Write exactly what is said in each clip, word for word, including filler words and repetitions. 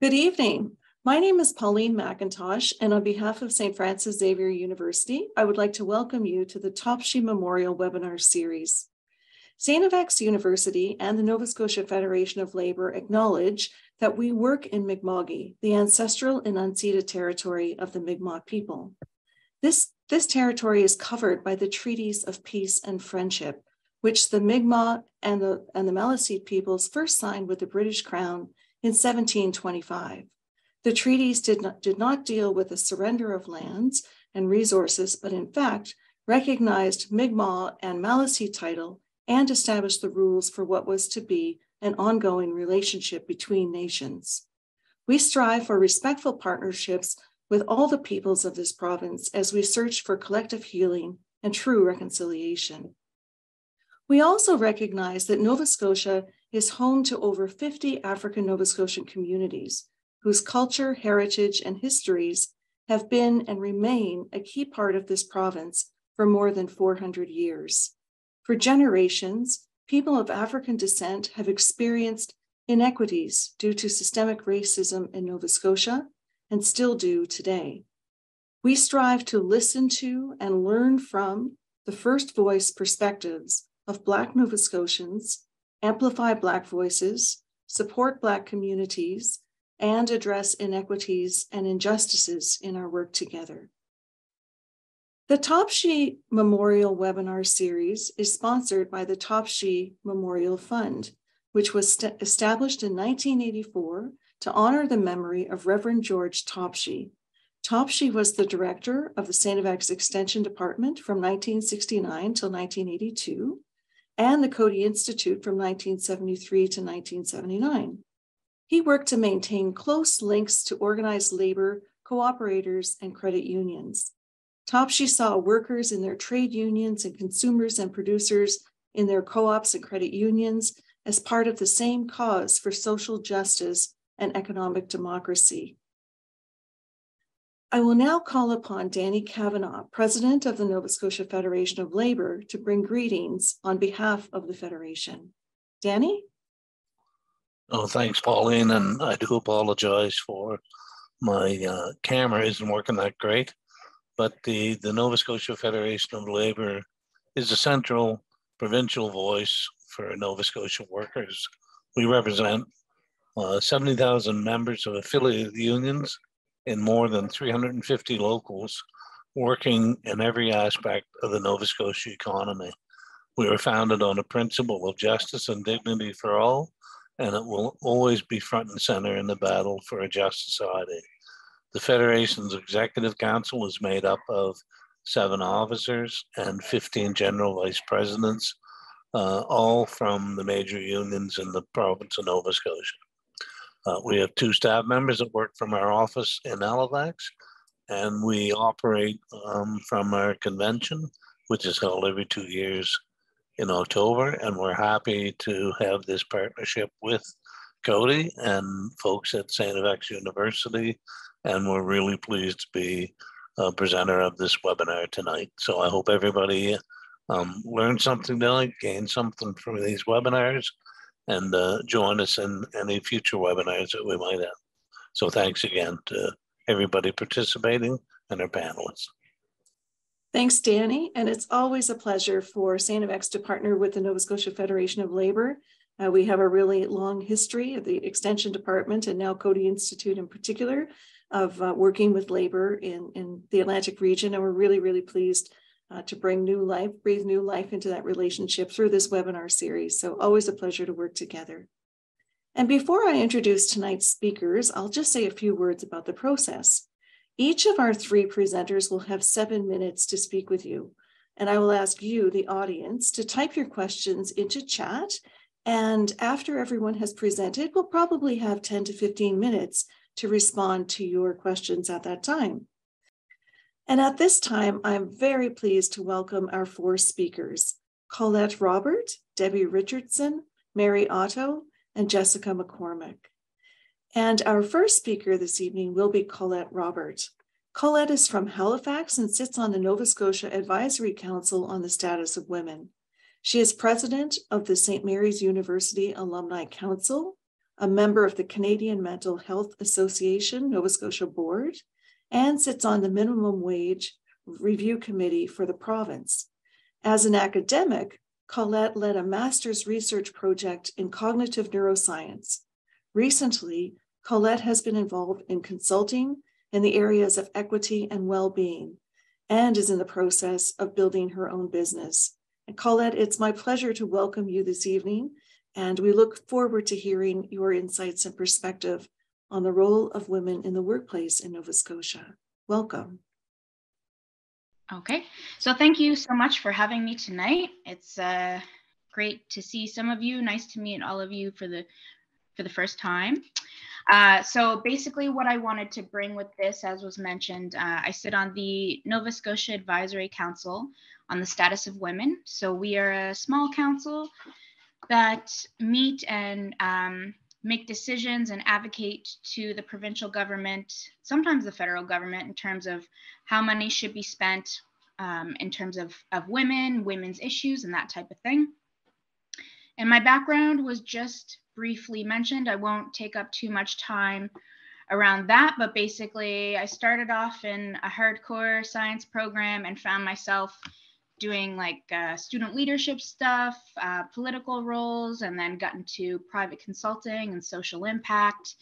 Good evening. My name is Pauline MacIntosh, and on behalf of Saint Francis Xavier University, I would like to welcome you to the Topshee Memorial Webinar Series. Halifax University and the Nova Scotia Federation of Labor acknowledge that we work in Mi'kma'ki, the ancestral and unceded territory of the Mi'kmaq people. This, this territory is covered by the treaties of peace and friendship, which the Mi'kmaq and the, and the Maliseet peoples first signed with the British Crown in seventeen twenty-five. The treaties did not, did not deal with the surrender of lands and resources, but in fact recognized Mi'kmaq and Maliseet title and established the rules for what was to be an ongoing relationship between nations. We strive for respectful partnerships with all the peoples of this province as we search for collective healing and true reconciliation. We also recognize that Nova Scotia is home to over fifty African Nova Scotian communities whose culture, heritage, and histories have been and remain a key part of this province for more than four hundred years. For generations, people of African descent have experienced inequities due to systemic racism in Nova Scotia and still do today. We strive to listen to and learn from the first voice perspectives of Black Nova Scotians, amplify Black voices, support Black communities, and address inequities and injustices in our work together. The Topshee Memorial Webinar Series is sponsored by the Topshee Memorial Fund, which was established in nineteen eighty-four to honor the memory of Reverend George Topshee. Topshee was the director of the Halifax Extension Department from nineteen sixty-nine till nineteen eighty-two. And the Coady Institute from nineteen seventy-three to nineteen seventy-nine. He worked to maintain close links to organized labor, cooperators, and credit unions. Topshee saw workers in their trade unions and consumers and producers in their co-ops and credit unions as part of the same cause for social justice and economic democracy. I will now call upon Danny Cavanaugh, President of the Nova Scotia Federation of Labor, to bring greetings on behalf of the Federation. Danny? Oh, thanks, Pauline, and I do apologize for my uh, camera isn't working that great, but the, the Nova Scotia Federation of Labor is a central provincial voice for Nova Scotia workers. We represent uh, seventy thousand members of affiliated unions in more than three hundred fifty locals working in every aspect of the Nova Scotia economy. We were founded on a principle of justice and dignity for all, and it will always be front and center in the battle for a just society. The Federation's Executive Council is made up of seven officers and fifteen general vice presidents, uh, all from the major unions in the province of Nova Scotia. Uh, we have two staff members that work from our office in Alavax, and we operate um, from our convention, which is held every two years in October. And we're happy to have this partnership with Coady and folks at Saint Mary's University. And we're really pleased to be a presenter of this webinar tonight. So I hope everybody um, learned something tonight, gained something from these webinars, and uh, join us in any future webinars that we might have. So thanks again to everybody participating and our panelists. Thanks, Danny. And it's always a pleasure for Halifax to partner with the Nova Scotia Federation of Labor. Uh, we have a really long history of the Extension Department and now Coady Institute in particular of uh, working with labor in, in the Atlantic region. And we're really, really pleased Uh, to bring new life, breathe new life into that relationship through this webinar series. So always a pleasure to work together. And before I introduce tonight's speakers, I'll just say a few words about the process. Each of our three presenters will have seven minutes to speak with you. And I will ask you, the audience, to type your questions into chat. And after everyone has presented, we'll probably have ten to fifteen minutes to respond to your questions at that time. And at this time, I'm very pleased to welcome our four speakers, Colette Robert, Debbie Richardson, Mary Otto, and Jessica McCormick. And our first speaker this evening will be Colette Robert. Colette is from Halifax and sits on the Nova Scotia Advisory Council on the Status of Women. She is president of the Saint Mary's University Alumni Council, a member of the Canadian Mental Health Association, Nova Scotia Board, and sits on the Minimum Wage Review Committee for the province. As an academic, Colette led a master's research project in cognitive neuroscience. Recently, Colette has been involved in consulting in the areas of equity and well-being, and is in the process of building her own business. And Colette, it's my pleasure to welcome you this evening, and we look forward to hearing your insights and perspective on the role of women in the workplace in Nova Scotia. Welcome. Okay, so thank you so much for having me tonight. It's uh, great to see some of you. Nice to meet all of you for the for the first time. Uh, so basically what I wanted to bring with this, as was mentioned, uh, I sit on the Nova Scotia Advisory Council on the Status of Women. So we are a small council that meet and um, make decisions and advocate to the provincial government, sometimes the federal government, in terms of how money should be spent um, in terms of, of women, women's issues, and that type of thing. And my background was just briefly mentioned. I won't take up too much time around that, but basically I started off in a hardcore science program and found myself doing like uh, student leadership stuff, uh, political roles, and then got into private consulting and social impact,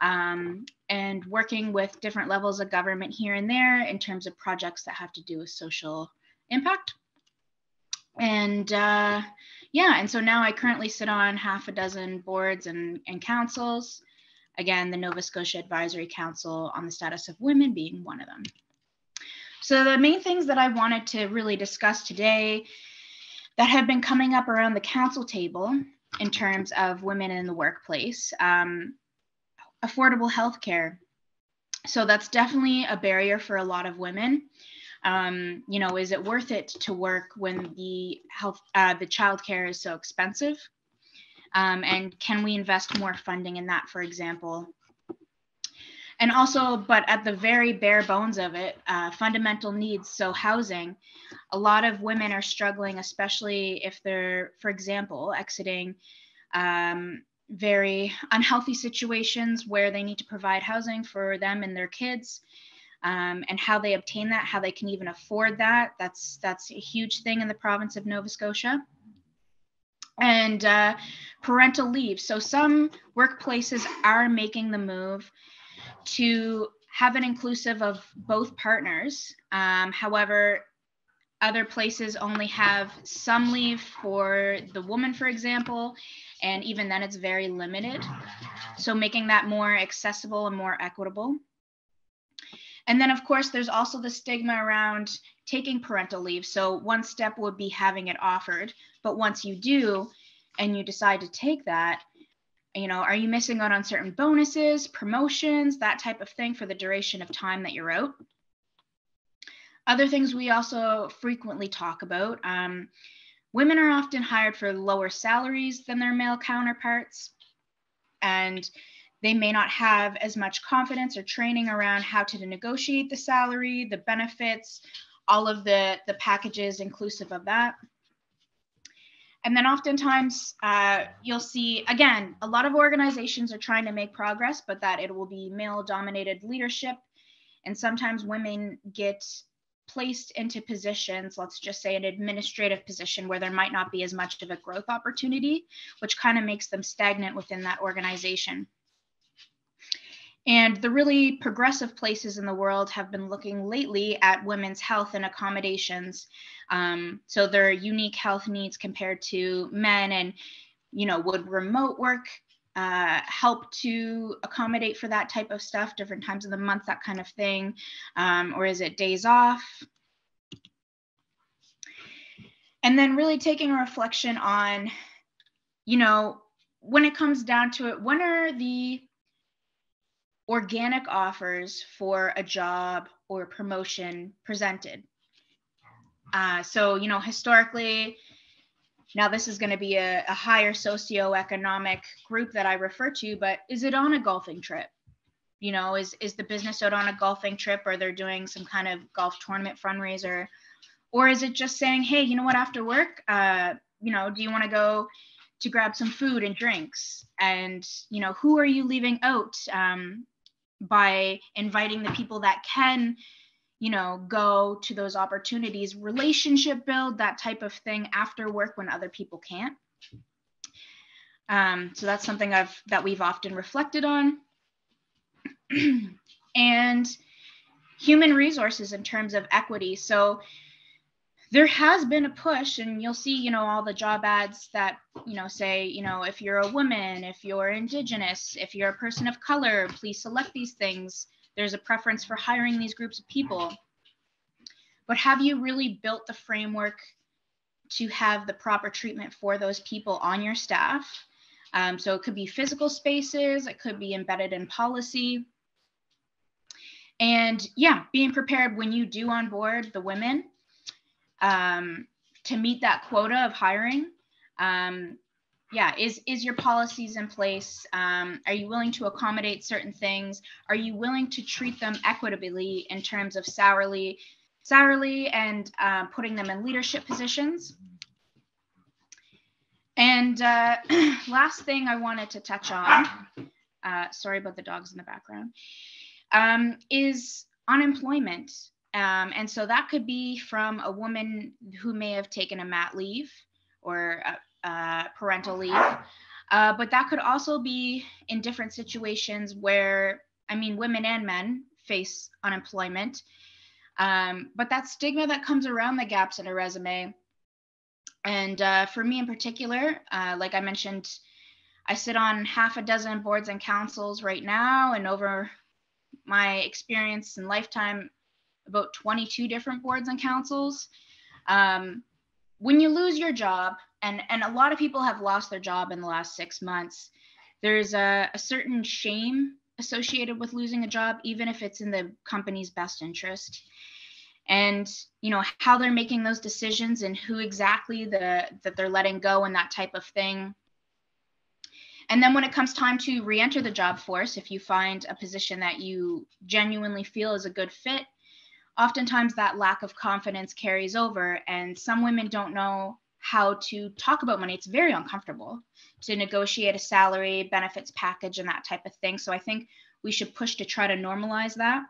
um, and working with different levels of government here and there in terms of projects that have to do with social impact. And uh, yeah, and so now I currently sit on half a dozen boards and, and councils. Again, the Nova Scotia Advisory Council on the Status of Women being one of them. So the main things that I wanted to really discuss today that have been coming up around the council table in terms of women in the workplace, um, affordable healthcare. So that's definitely a barrier for a lot of women. Um, you know, is it worth it to work when the health, uh, the childcare is so expensive? Um, and can we invest more funding in that, for example? And also, but at the very bare bones of it, uh, fundamental needs, so housing. A lot of women are struggling, especially if they're, for example, exiting um, very unhealthy situations where they need to provide housing for them and their kids. Um, and how they obtain that, how they can even afford that. That's, that's a huge thing in the province of Nova Scotia. And uh, parental leave. So some workplaces are making the move to have it inclusive of both partners. Um, however, other places only have some leave for the woman, for example, and even then it's very limited. So making that more accessible and more equitable. And then, of course, there's also the stigma around taking parental leave. So one step would be having it offered. But once you do and you decide to take that, you know, are you missing out on certain bonuses, promotions, that type of thing for the duration of time that you're out? Other things we also frequently talk about. Um, women are often hired for lower salaries than their male counterparts. And they may not have as much confidence or training around how to negotiate the salary, the benefits, all of the, the packages inclusive of that. And then oftentimes uh, you'll see, again, a lot of organizations are trying to make progress, but that it will be male-dominated leadership. And sometimes women get placed into positions, let's just say an administrative position, where there might not be as much of a growth opportunity, which kind of makes them stagnant within that organization. And the really progressive places in the world have been looking lately at women's health and accommodations. Um, so their unique health needs compared to men, and, you know, would remote work uh, help to accommodate for that type of stuff, different times of the month, that kind of thing, um, or is it days off? And then really taking a reflection on, you know, when it comes down to it, when are the organic offers for a job or promotion presented? Uh, so, you know, historically, now this is going to be a, a higher socioeconomic group that I refer to, but is it on a golfing trip? You know, is, is the business out on a golfing trip, or they're doing some kind of golf tournament fundraiser? Or is it just saying, hey, you know what, after work, uh, you know, do you want to go to grab some food and drinks? And, you know, who are you leaving out um, by inviting the people that can, you know, go to those opportunities, relationship build, that type of thing after work when other people can't. Um, so that's something I've, that we've often reflected on. And human resources in terms of equity. So there has been a push, and you'll see, you know, all the job ads that, you know, say, you know, if you're a woman, if you're Indigenous, if you're a person of color, please select these things. There's a preference for hiring these groups of people. But have you really built the framework to have the proper treatment for those people on your staff? Um, so it could be physical spaces, it could be embedded in policy. And yeah, being prepared when you do onboard the women, Um, to meet that quota of hiring. Um, yeah, is, is your policies in place? Um, are you willing to accommodate certain things? Are you willing to treat them equitably in terms of salary, salary and uh, putting them in leadership positions? And uh, last thing I wanted to touch on, uh, sorry about the dogs in the background, um, is unemployment. Um, and so that could be from a woman who may have taken a mat leave or a, a parental leave, uh, but that could also be in different situations where, I mean, women and men face unemployment, um, but that stigma that comes around the gaps in a resume. And uh, for me in particular, uh, like I mentioned, I sit on half a dozen boards and councils right now, and over my experience and lifetime, about twenty-two different boards and councils. Um, when you lose your job, and, and a lot of people have lost their job in the last six months, there's a, a certain shame associated with losing a job, even if it's in the company's best interest. And, you know, how they're making those decisions and who exactly the, that they're letting go and that type of thing. And then when it comes time to re-enter the job force, if you find a position that you genuinely feel is a good fit, oftentimes that lack of confidence carries over, and some women don't know how to talk about money. It's very uncomfortable to negotiate a salary, benefits package, and that type of thing. So I think we should push to try to normalize that.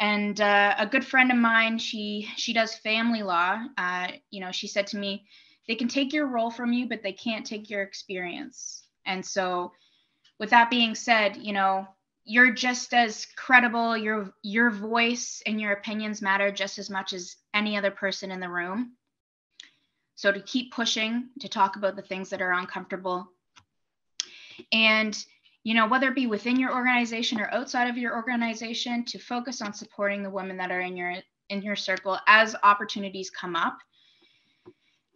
And uh, a good friend of mine, she, she does family law. Uh, you know, she said to me, they can take your role from you, but they can't take your experience. And so with that being said, you know, you're just as credible, your, your voice and your opinions matter just as much as any other person in the room. So to keep pushing, to talk about the things that are uncomfortable. And, you know, whether it be within your organization or outside of your organization, to focus on supporting the women that are in your, in your circle as opportunities come up.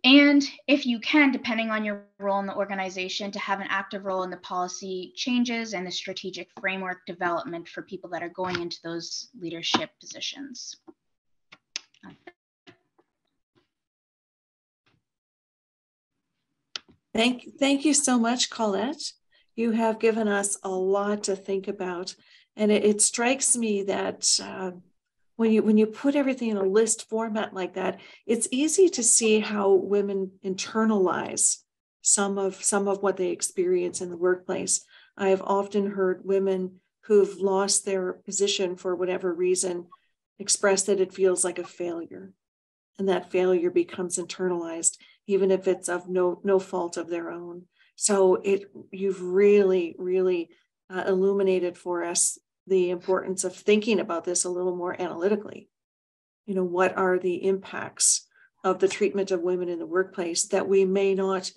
And if you can, depending on your role in the organization, to have an active role in the policy changes and the strategic framework development for people that are going into those leadership positions. Thank, thank you so much, Colette. You have given us a lot to think about. And it, it strikes me that uh, When you, when you put everything in a list format like that, it's easy to see how women internalize some of, some of what they experience in the workplace. I have often heard women who've lost their position for whatever reason express that it feels like a failure, and that failure becomes internalized, even if it's of no, no fault of their own. So it, you've really, really uh, illuminated for us the importance of thinking about this a little more analytically. You know, what are the impacts of the treatment of women in the workplace that we may not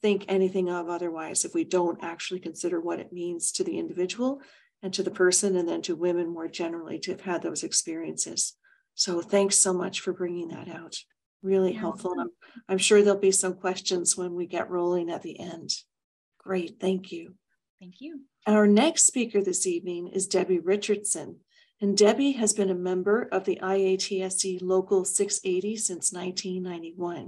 think anything of otherwise if we don't actually consider what it means to the individual and to the person, and then to women more generally, to have had those experiences. So thanks so much for bringing that out. Really helpful. And I'm, I'm sure there'll be some questions when we get rolling at the end. Great, thank you. Thank you. Our next speaker this evening is Debbie Richardson, and Debbie has been a member of the I A T S E Local six eighty since nineteen ninety-one.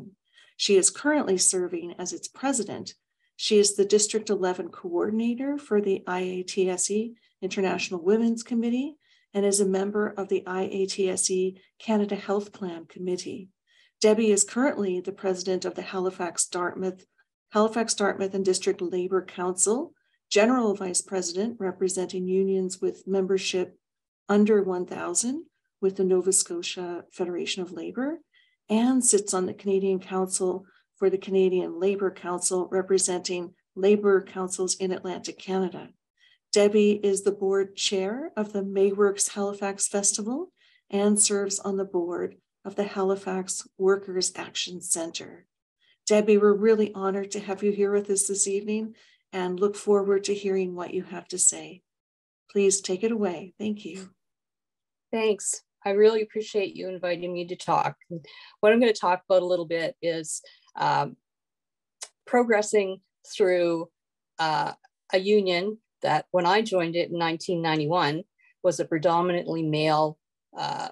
She is currently serving as its president. She is the District eleven coordinator for the I A T S E International Women's Committee and is a member of the I A T S E Canada Health Plan Committee. Debbie is currently the president of the Halifax Dartmouth Halifax Dartmouth and District Labor Council, General Vice President representing unions with membership under one thousand with the Nova Scotia Federation of Labor, and sits on the Canadian Council for the Canadian Labor Council representing Labor Councils in Atlantic Canada. Debbie is the board chair of the Mayworks Halifax Festival and serves on the board of the Halifax Workers' Action Center. Debbie, we're really honored to have you here with us this evening and look forward to hearing what you have to say. Please take it away. Thank you. Thanks. I really appreciate you inviting me to talk. What I'm going to talk about a little bit is um, progressing through uh, a union that when I joined it in nineteen ninety-one was a predominantly male uh,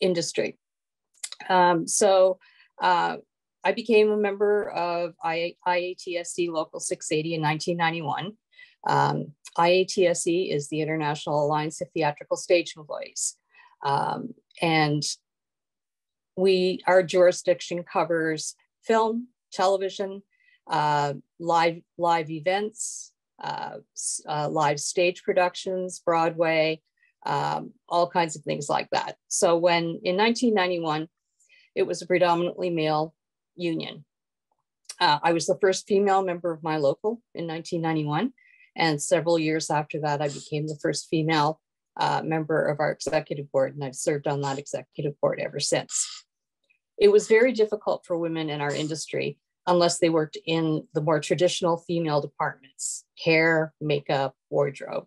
industry. Um, so uh, I became a member of I A T S E Local six eighty in nineteen ninety-one. Um, I A T S E is the International Alliance of Theatrical Stage Employees. Um, and we, our jurisdiction covers film, television, uh, live, live events, uh, uh, live stage productions, Broadway, um, all kinds of things like that. So when in nineteen ninety-one, it was a predominantly male union. Uh, I was the first female member of my local in nineteen ninety-one. And several years after that, I became the first female Uh, member of our executive board, and I've served on that executive board ever since. It was very difficult for women in our industry unless they worked in the more traditional female departments, hair, makeup, wardrobe.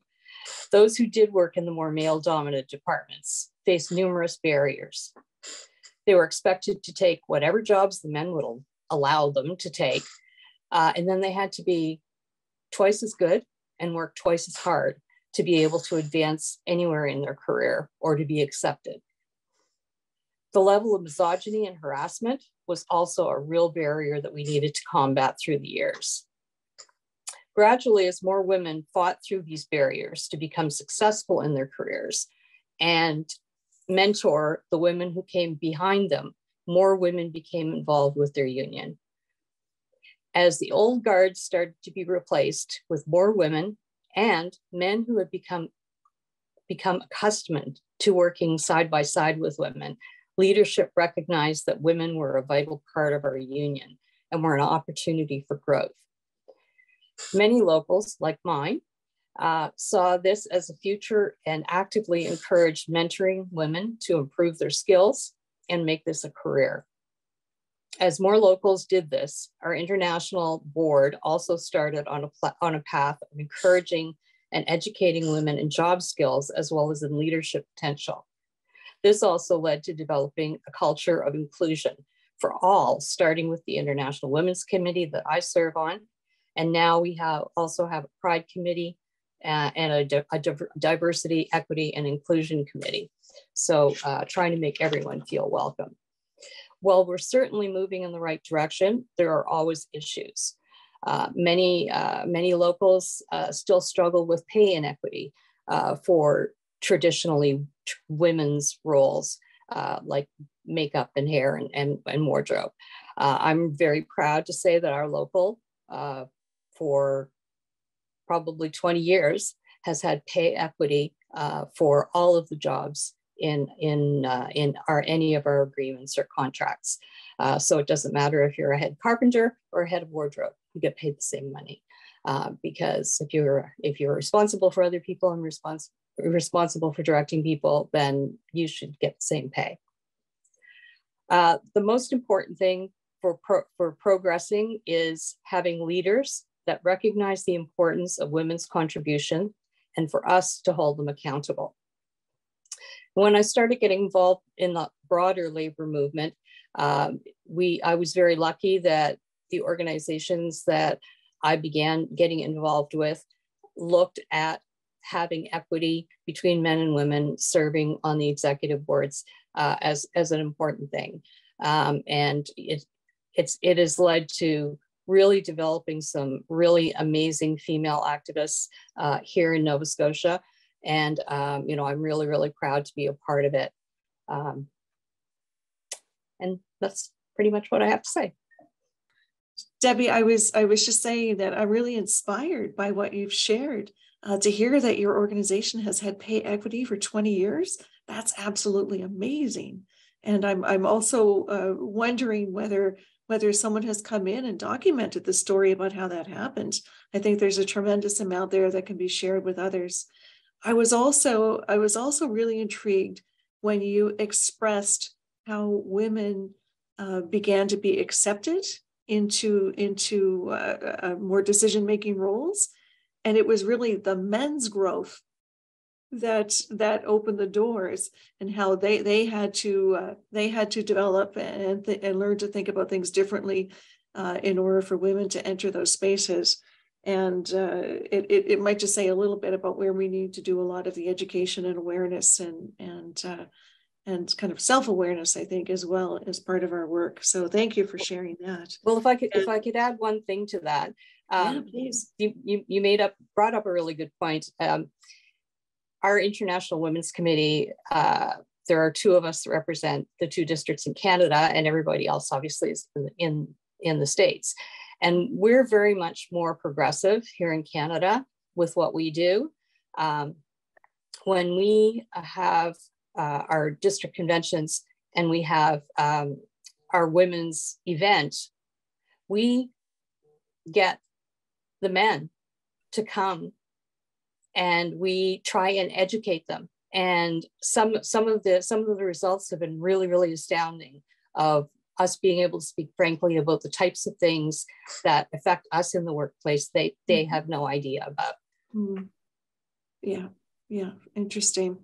Those who did work in the more male-dominant departments faced numerous barriers. They were expected to take whatever jobs the men would allow them to take, uh, and then they had to be twice as good and work twice as hard to be able to advance anywhere in their career or to be accepted. The level of misogyny and harassment was also a real barrier that we needed to combat through the years. Gradually, as more women fought through these barriers to become successful in their careers and mentor the women who came behind them, more women became involved with their union. As the old guard started to be replaced with more women and men who had become, become accustomed to working side by side with women, leadership recognized that women were a vital part of our union and were an opportunity for growth. Many locals, like mine, uh, saw this as a future and actively encouraged mentoring women to improve their skills and make this a career. As more locals did this, our international board also started on a, on a path of encouraging and educating women in job skills as well as in leadership potential. This also led to developing a culture of inclusion for all, starting with the International Women's Committee that I serve on. And now we have also have a Pride Committee uh, and a, di a di Diversity, Equity, and Inclusion Committee. So uh, trying to make everyone feel welcome. While we're certainly moving in the right direction, there are always issues. Uh, many, uh, many locals uh, still struggle with pay inequity uh, for traditionally women's roles, uh, like makeup and hair and, and, and wardrobe. Uh, I'm very proud to say that our local, uh, for probably twenty years, has had pay equity uh, for all of the jobs in in uh, in our any of our agreements or contracts. Uh, so it doesn't matter if you're a head carpenter or a head of wardrobe, you get paid the same money. Uh, because if you're if you're responsible for other people and respons responsible for directing people, then you should get the same pay. Uh, the most important thing for pro for progressing is having leaders that recognize the importance of women's contribution and for us to hold them accountable. When I started getting involved in the broader labor movement, um, we, I was very lucky that the organizations that I began getting involved with looked at having equity between men and women serving on the executive boards uh, as, as an important thing. Um, and it, it's, it has led to really developing some really amazing female activists uh, here in Nova Scotia. And, um, you know, I'm really, really proud to be a part of it. Um, and that's pretty much what I have to say. Debbie, I was, I was just saying that I'm really inspired by what you've shared. Uh, to hear that your organization has had pay equity for twenty years, that's absolutely amazing. And I'm, I'm also uh, wondering whether, whether someone has come in and documented the story about how that happened. I think there's a tremendous amount there that can be shared with others. I was also, I was also really intrigued when you expressed how women uh, began to be accepted into, into uh, uh, more decision-making roles. And it was really the men's growth that that opened the doors, and how they they had to uh, they had to develop and and learn to think about things differently uh, in order for women to enter those spaces. And uh, it, it it might just say a little bit about where we need to do a lot of the education and awareness and and uh, and kind of self-awareness, I think, as well as part of our work. So thank you for sharing that. Well, if I could if I could add one thing to that. Um, yeah, please. You, you, you made up, brought up a really good point. Um, our International Women's Committee, uh, there are two of us that represent the two districts in Canada, and everybody else obviously is in, in, in the States. And we're very much more progressive here in Canada with what we do. Um, when we have uh, our district conventions and we have um, our women's event, we get the men to come, and we try and educate them. And some some of the some of the results have been really, really astounding, of us being able to speak frankly about the types of things that affect us in the workplace they they have no idea about. Mm. Yeah, yeah, interesting.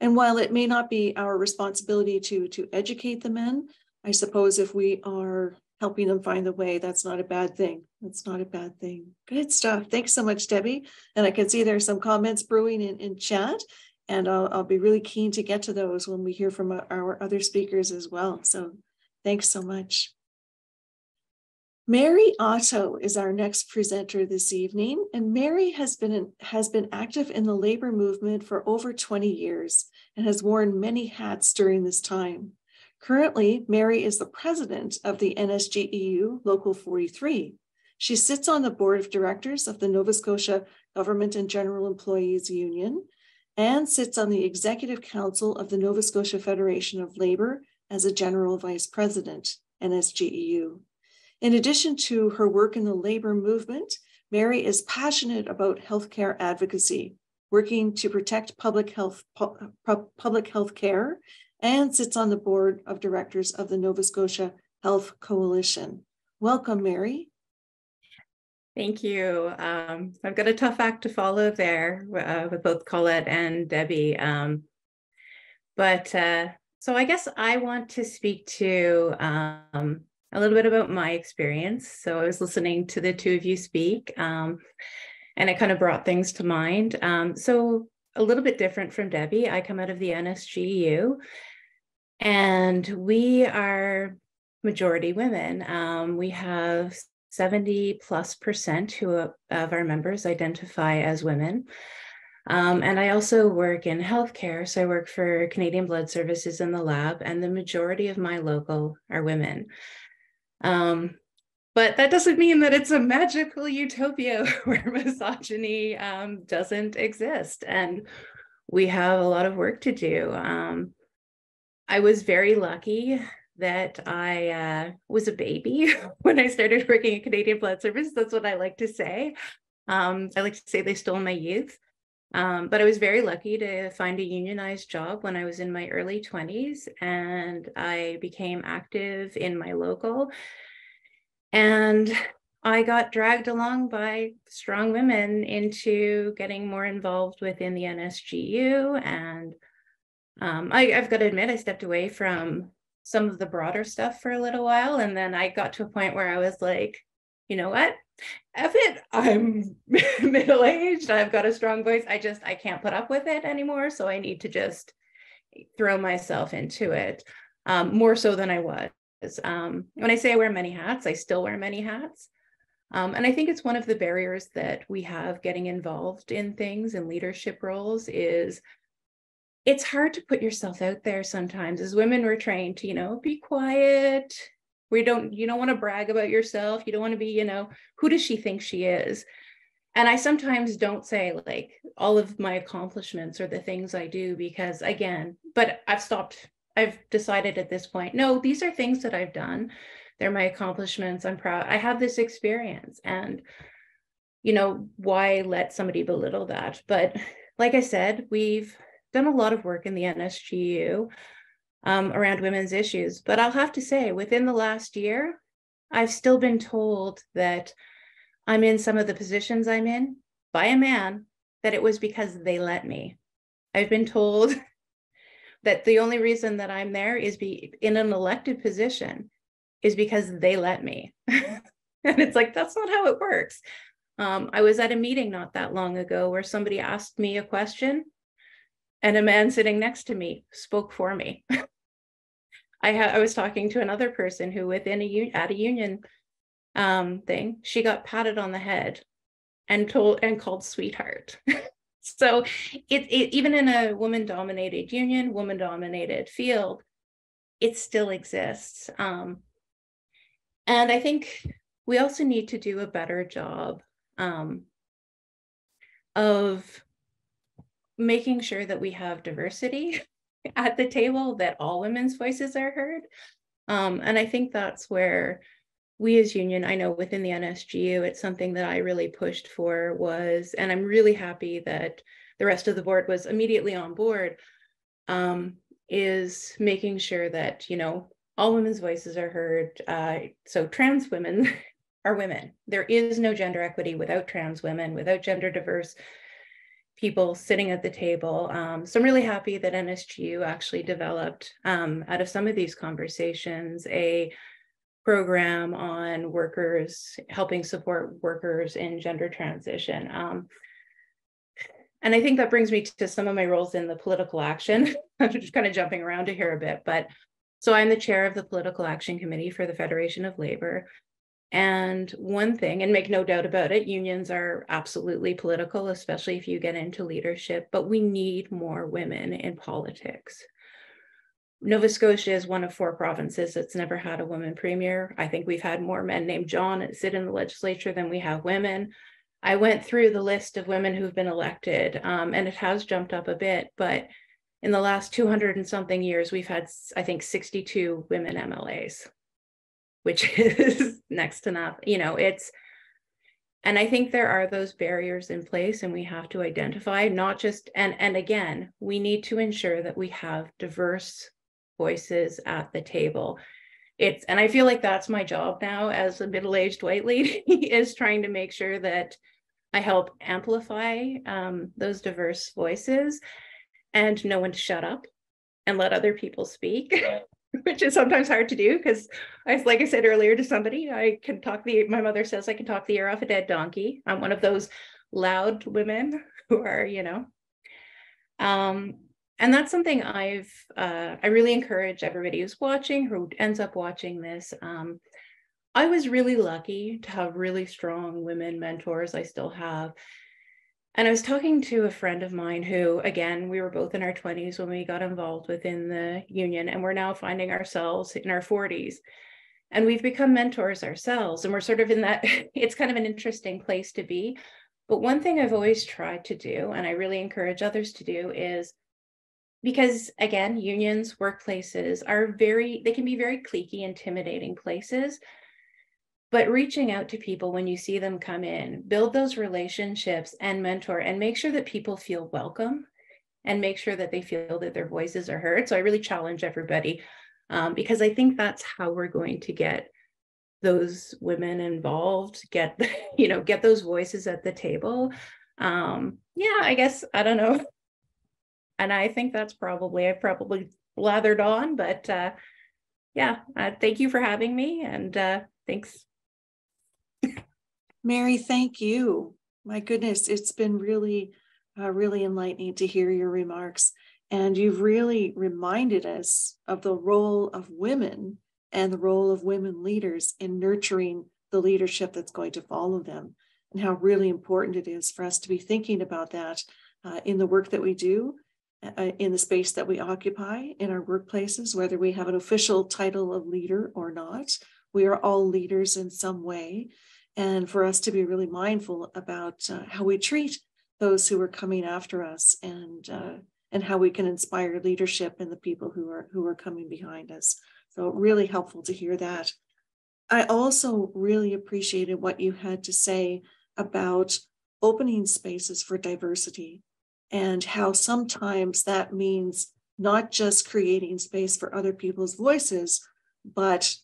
And while it may not be our responsibility to to educate the men, I suppose if we are helping them find the way, that's not a bad thing. That's not a bad thing. Good stuff. Thanks so much, Debbie. And I can see there's some comments brewing in, in chat, and I'll, I'll be really keen to get to those when we hear from our other speakers as well. So thanks so much. Mary Otto is our next presenter this evening, and Mary has been, in, has been active in the labor movement for over twenty years and has worn many hats during this time. Currently, Mary is the president of the N S G E U Local forty-three. She sits on the board of directors of the Nova Scotia Government and General Employees Union, and sits on the executive council of the Nova Scotia Federation of Labor as a general vice president, N S G E U. In addition to her work in the labor movement, Mary is passionate about healthcare advocacy, working to protect public health, pu- pu- public health care, and sits on the board of directors of the Nova Scotia Health Coalition. Welcome, Mary. Thank you. Um, I've got a tough act to follow there uh, with both Colette and Debbie. Um, but uh, so I guess I want to speak to um, a little bit about my experience. So I was listening to the two of you speak, um, and it kind of brought things to mind. Um, so a little bit different from Debbie, I come out of the N S G E U, and we are majority women. Um, we have seventy plus percent who of our members identify as women. Um, and I also work in healthcare. So I work for Canadian Blood Services in the lab, and the majority of my local are women. Um, But that doesn't mean that it's a magical utopia where misogyny um, doesn't exist. And we have a lot of work to do. Um, I was very lucky that I uh, was a baby when I started working at Canadian Blood Services. That's what I like to say. Um, I like to say they stole my youth. Um, but I was very lucky to find a unionized job when I was in my early twenties. And I became active in my local. And I got dragged along by strong women into getting more involved within the N S G E U. And um, I, I've got to admit, I stepped away from some of the broader stuff for a little while. And then I got to a point where I was like, you know what? F it, I'm middle-aged, I've got a strong voice. I just, I can't put up with it anymore. So I need to just throw myself into it, um, more so than I was. Um, when I say I wear many hats, I still wear many hats. Um, and I think it's one of the barriers that we have getting involved in things and leadership roles is it's hard to put yourself out there sometimes. As women, we're trained to, you know, be quiet, where you don't, you don't want to brag about yourself. You don't want to be, you know, who does she think she is? And I sometimes don't say like all of my accomplishments or the things I do, because again, but I've stopped, I've decided at this point, no, these are things that I've done. They're my accomplishments. I'm proud. I have this experience, and, you know, why let somebody belittle that? But like I said, we've done a lot of work in the N S G E U um, around women's issues, but I'll have to say within the last year, I've still been told that I'm in some of the positions I'm in by a man, that it was because they let me. I've been told that the only reason that I'm there is be in an elected position is because they let me. And it's like, that's not how it works. Um, I was at a meeting not that long ago where somebody asked me a question and a man sitting next to me spoke for me. I, ha I was talking to another person who within a, at a union um, thing, she got patted on the head and told and called sweetheart. So it, it even in a woman-dominated union, woman-dominated field, it still exists. Um, and I think we also need to do a better job um, of making sure that we have diversity at the table, that all women's voices are heard. Um, and I think that's where we as union, I know within the N S G E U, it's something that I really pushed for was, and I'm really happy that the rest of the board was immediately on board, um, is making sure that, you know, all women's voices are heard. Uh, so trans women are women. There is no gender equity without trans women, without gender diverse people sitting at the table. Um, so I'm really happy that N S G E U actually developed um, out of some of these conversations, a program on workers, helping support workers in gender transition. Um, and I think that brings me to some of my roles in the political action. I'm just kind of jumping around to here a bit, but so I'm the chair of the Political Action Committee for the Federation of Labor. And one thing, and make no doubt about it, unions are absolutely political, especially if you get into leadership, but we need more women in politics. Nova Scotia is one of four provinces that's never had a woman premier. I think we've had more men named John sit in the legislature than we have women. I went through the list of women who've been elected, um, and it has jumped up a bit, but in the last two hundred and something years, we've had, I think, sixty-two women M L As, which is next to nothing. You know, it's, and I think there are those barriers in place, and we have to identify not just, and, and again, we need to ensure that we have diverse voices at the table. It's, and I feel like that's my job now as a middle-aged white lady is trying to make sure that I help amplify um, those diverse voices, and know when to shut up and let other people speak, which is sometimes hard to do because, I, like I said earlier to somebody, I can talk the, my mother says I can talk the ear off a dead donkey. I'm one of those loud women who are, you know. Um, and that's something I've, uh, I really encourage everybody who's watching, who ends up watching this. Um, I was really lucky to have really strong women mentors. I still have. And I was talking to a friend of mine who, again, we were both in our twenties when we got involved within the union, and we're now finding ourselves in our forties. And we've become mentors ourselves. And we're sort of in that, it's kind of an interesting place to be. But one thing I've always tried to do, and I really encourage others to do, is because, again, unions, workplaces are very, they can be very cliquey, intimidating places. But reaching out to people when you see them come in, build those relationships and mentor and make sure that people feel welcome and make sure that they feel that their voices are heard. So I really challenge everybody um, because I think that's how we're going to get those women involved, get, you know, get those voices at the table. Um, yeah, I guess, I don't know. And I think that's probably, I've probably blathered on, but uh, yeah, uh, thank you for having me, and uh, thanks. Mary, thank you. My goodness, it's been really, uh, really enlightening to hear your remarks. And you've really reminded us of the role of women and the role of women leaders in nurturing the leadership that's going to follow them, and how really important it is for us to be thinking about that uh, in the work that we do, uh, in the space that we occupy in our workplaces, whether we have an official title of leader or not, We are all leaders in some way. And for us to be really mindful about uh, how we treat those who are coming after us, and uh, and how we can inspire leadership in the people who are who are coming behind us. So really helpful to hear that. I also really appreciated what you had to say about opening spaces for diversity, and how sometimes that means not just creating space for other people's voices, but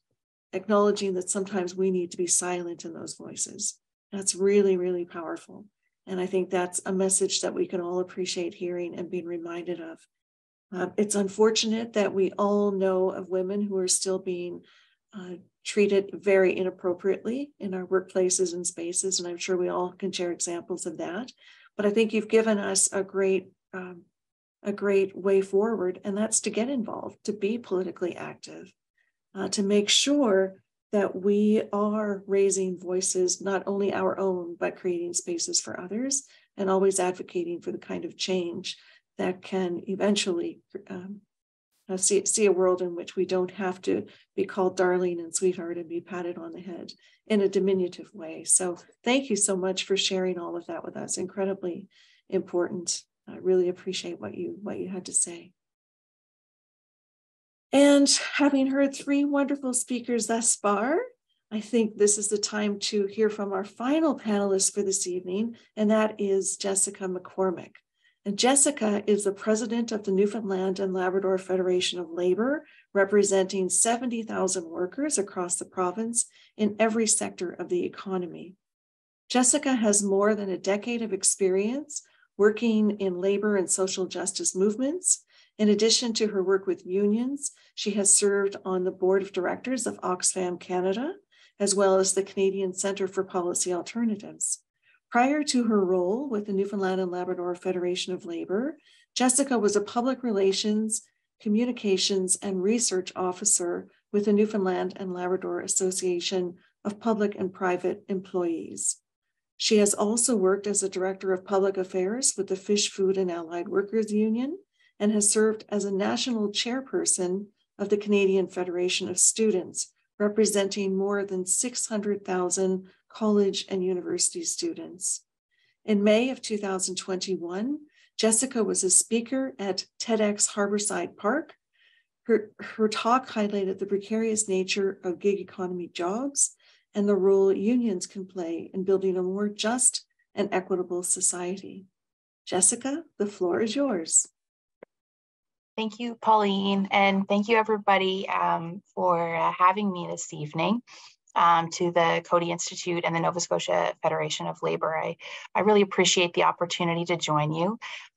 acknowledging that sometimes we need to be silent in those voices. That's really, really powerful. And I think that's a message that we can all appreciate hearing and being reminded of. Uh, it's unfortunate that we all know of women who are still being uh, treated very inappropriately in our workplaces and spaces. And I'm sure we all can share examples of that. But I think you've given us a great, um, a great way forward, and that's to get involved, to be politically active, uh, to make sure that we are raising voices, not only our own, but creating spaces for others, and always advocating for the kind of change that can eventually um, see, see a world in which we don't have to be called darling and sweetheart and be patted on the head in a diminutive way. So thank you so much for sharing all of that with us. Incredibly important. I really appreciate what you, what you had to say. And having heard three wonderful speakers thus far, I think this is the time to hear from our final panelist for this evening, and that is Jessica McCormick. And Jessica is the president of the Newfoundland and Labrador Federation of Labor, representing seventy thousand workers across the province in every sector of the economy. Jessica has more than a decade of experience working in labor and social justice movements. In addition to her work with unions, she has served on the board of directors of Oxfam Canada, as well as the Canadian Centre for Policy Alternatives. Prior to her role with the Newfoundland and Labrador Federation of Labor, Jessica was a public relations, communications, and research officer with the Newfoundland and Labrador Association of Public and Private Employees. She has also worked as a director of public affairs with the Fish, Food and Allied Workers Union, and has served as a national chairperson of the Canadian Federation of Students, representing more than six hundred thousand college and university students. In May of two thousand twenty-one, Jessica was a speaker at TEDx Harborside Park. Her, her talk highlighted the precarious nature of gig economy jobs and the role unions can play in building a more just and equitable society. Jessica, the floor is yours. Thank you, Pauline, and thank you everybody um, for uh, having me this evening um, to the Coady Institute and the Nova Scotia Federation of Labor. I, I really appreciate the opportunity to join you.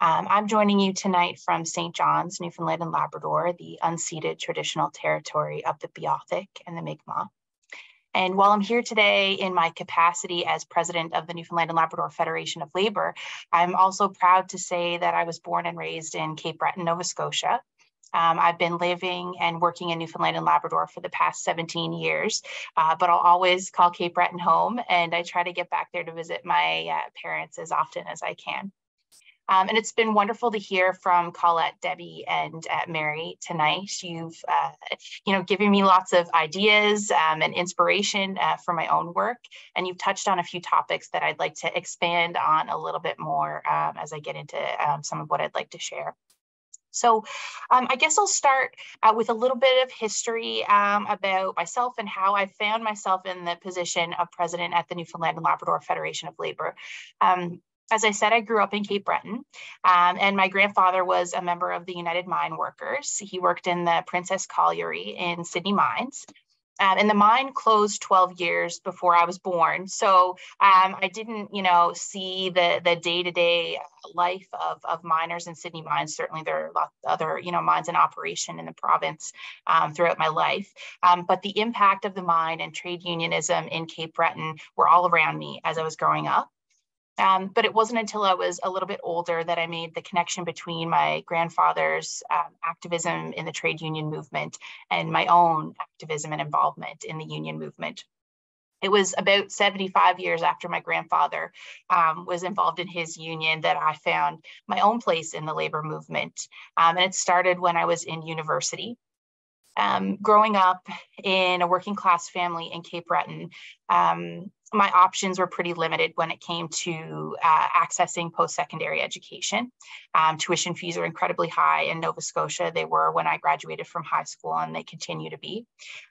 Um, I'm joining you tonight from Saint John's, Newfoundland and Labrador, the unceded traditional territory of the Beothuk and the Mi'kmaq. And while I'm here today in my capacity as president of the Newfoundland and Labrador Federation of Labor, I'm also proud to say that I was born and raised in Cape Breton, Nova Scotia. Um, I've been living and working in Newfoundland and Labrador for the past seventeen years, uh, but I'll always call Cape Breton home, and I try to get back there to visit my uh, parents as often as I can. Um, and it's been wonderful to hear from Colette, Debbie, and uh, Mary tonight. You've, uh, you know, given me lots of ideas um, and inspiration uh, for my own work. And you've touched on a few topics that I'd like to expand on a little bit more um, as I get into um, some of what I'd like to share. So um, I guess I'll start uh, with a little bit of history um, about myself and how I found myself in the position of president at the Newfoundland and Labrador Federation of Labor. Um, As I said, I grew up in Cape Breton, um, and my grandfather was a member of the United Mine Workers. He worked in the Princess Colliery in Sydney Mines, um, and the mine closed twelve years before I was born. So um, I didn't, you know, see the the day-to-day life of, of miners in Sydney Mines. Certainly there are lots of other, you know, mines in operation in the province um, throughout my life. Um, but the impact of the mine and trade unionism in Cape Breton were all around me as I was growing up. Um, but it wasn't until I was a little bit older that I made the connection between my grandfather's um, activism in the trade union movement and my own activism and involvement in the union movement. It was about seventy-five years after my grandfather um, was involved in his union that I found my own place in the labor movement. Um, and it started when I was in university. um, growing up in a working class family in Cape Breton, um, my options were pretty limited when it came to uh, accessing post-secondary education. Um, tuition fees are incredibly high in Nova Scotia. They were when I graduated from high school, and they continue to be.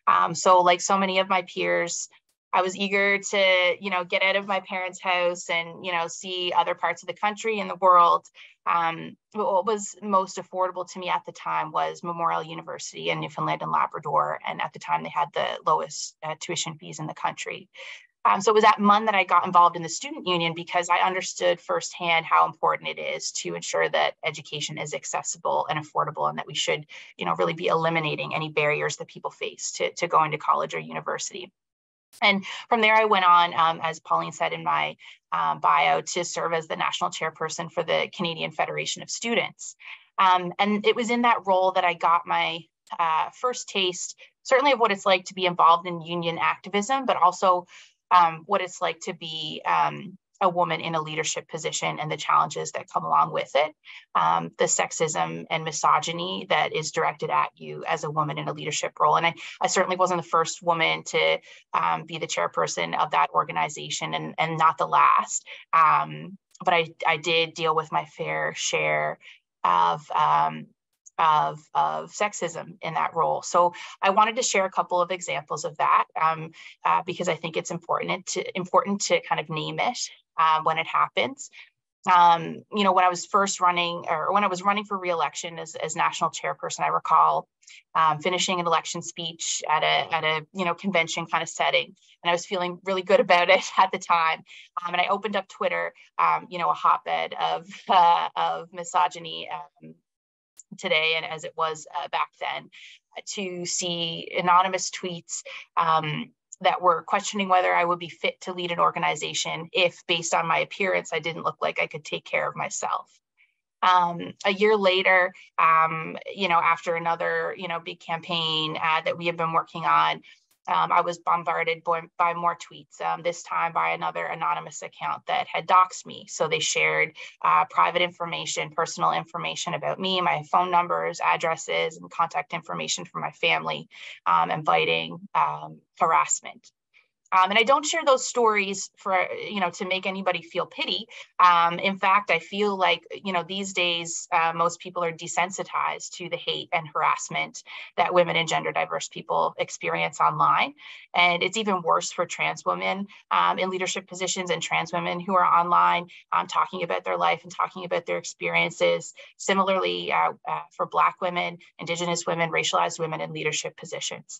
Um, so like so many of my peers, I was eager to, you know, get out of my parents' house and, you know, see other parts of the country and the world. Um, but what was most affordable to me at the time was Memorial University in Newfoundland and Labrador. And at the time they had the lowest uh, tuition fees in the country. Um, so it was at M U N that I got involved in the student union, because I understood firsthand how important it is to ensure that education is accessible and affordable, and that we should, you know, really be eliminating any barriers that people face to, to going to college or university. And from there, I went on, um, as Pauline said in my um, bio, to serve as the national chairperson for the Canadian Federation of Students. Um, and it was in that role that I got my uh, first taste, certainly of what it's like to be involved in union activism, but also Um, what it's like to be um, a woman in a leadership position and the challenges that come along with it, um, the sexism and misogyny that is directed at you as a woman in a leadership role. And I, I certainly wasn't the first woman to um, be the chairperson of that organization, and, and not the last, um, but I, I did deal with my fair share of um, Of, of sexism in that role. So I wanted to share a couple of examples of that um, uh, because I think it's important to, important to kind of name it uh, when it happens. Um, you know, when I was first running, or when I was running for re-election as, as national chairperson, I recall um, finishing an election speech at a, at a, you know, convention kind of setting. And I was feeling really good about it at the time. Um, and I opened up Twitter, um, you know, a hotbed of, uh, of misogyny, um, today and as it was uh, back then, uh, to see anonymous tweets um, that were questioning whether I would be fit to lead an organization if, based on my appearance, I didn't look like I could take care of myself. Um, a year later, um, you know, after another, you know, big campaign uh, that we had been working on, Um, I was bombarded by, by more tweets, um, this time by another anonymous account that had doxed me. So they shared uh, private information, personal information about me, my phone numbers, addresses, and contact information from my family, um, inviting um, harassment. Um, and I don't share those stories for, you know, to make anybody feel pity. Um, in fact, I feel like, you know, these days, uh, most people are desensitized to the hate and harassment that women and gender diverse people experience online. And it's even worse for trans women um, in leadership positions, and trans women who are online um, talking about their life and talking about their experiences. Similarly, uh, uh, for Black women, Indigenous women, racialized women in leadership positions.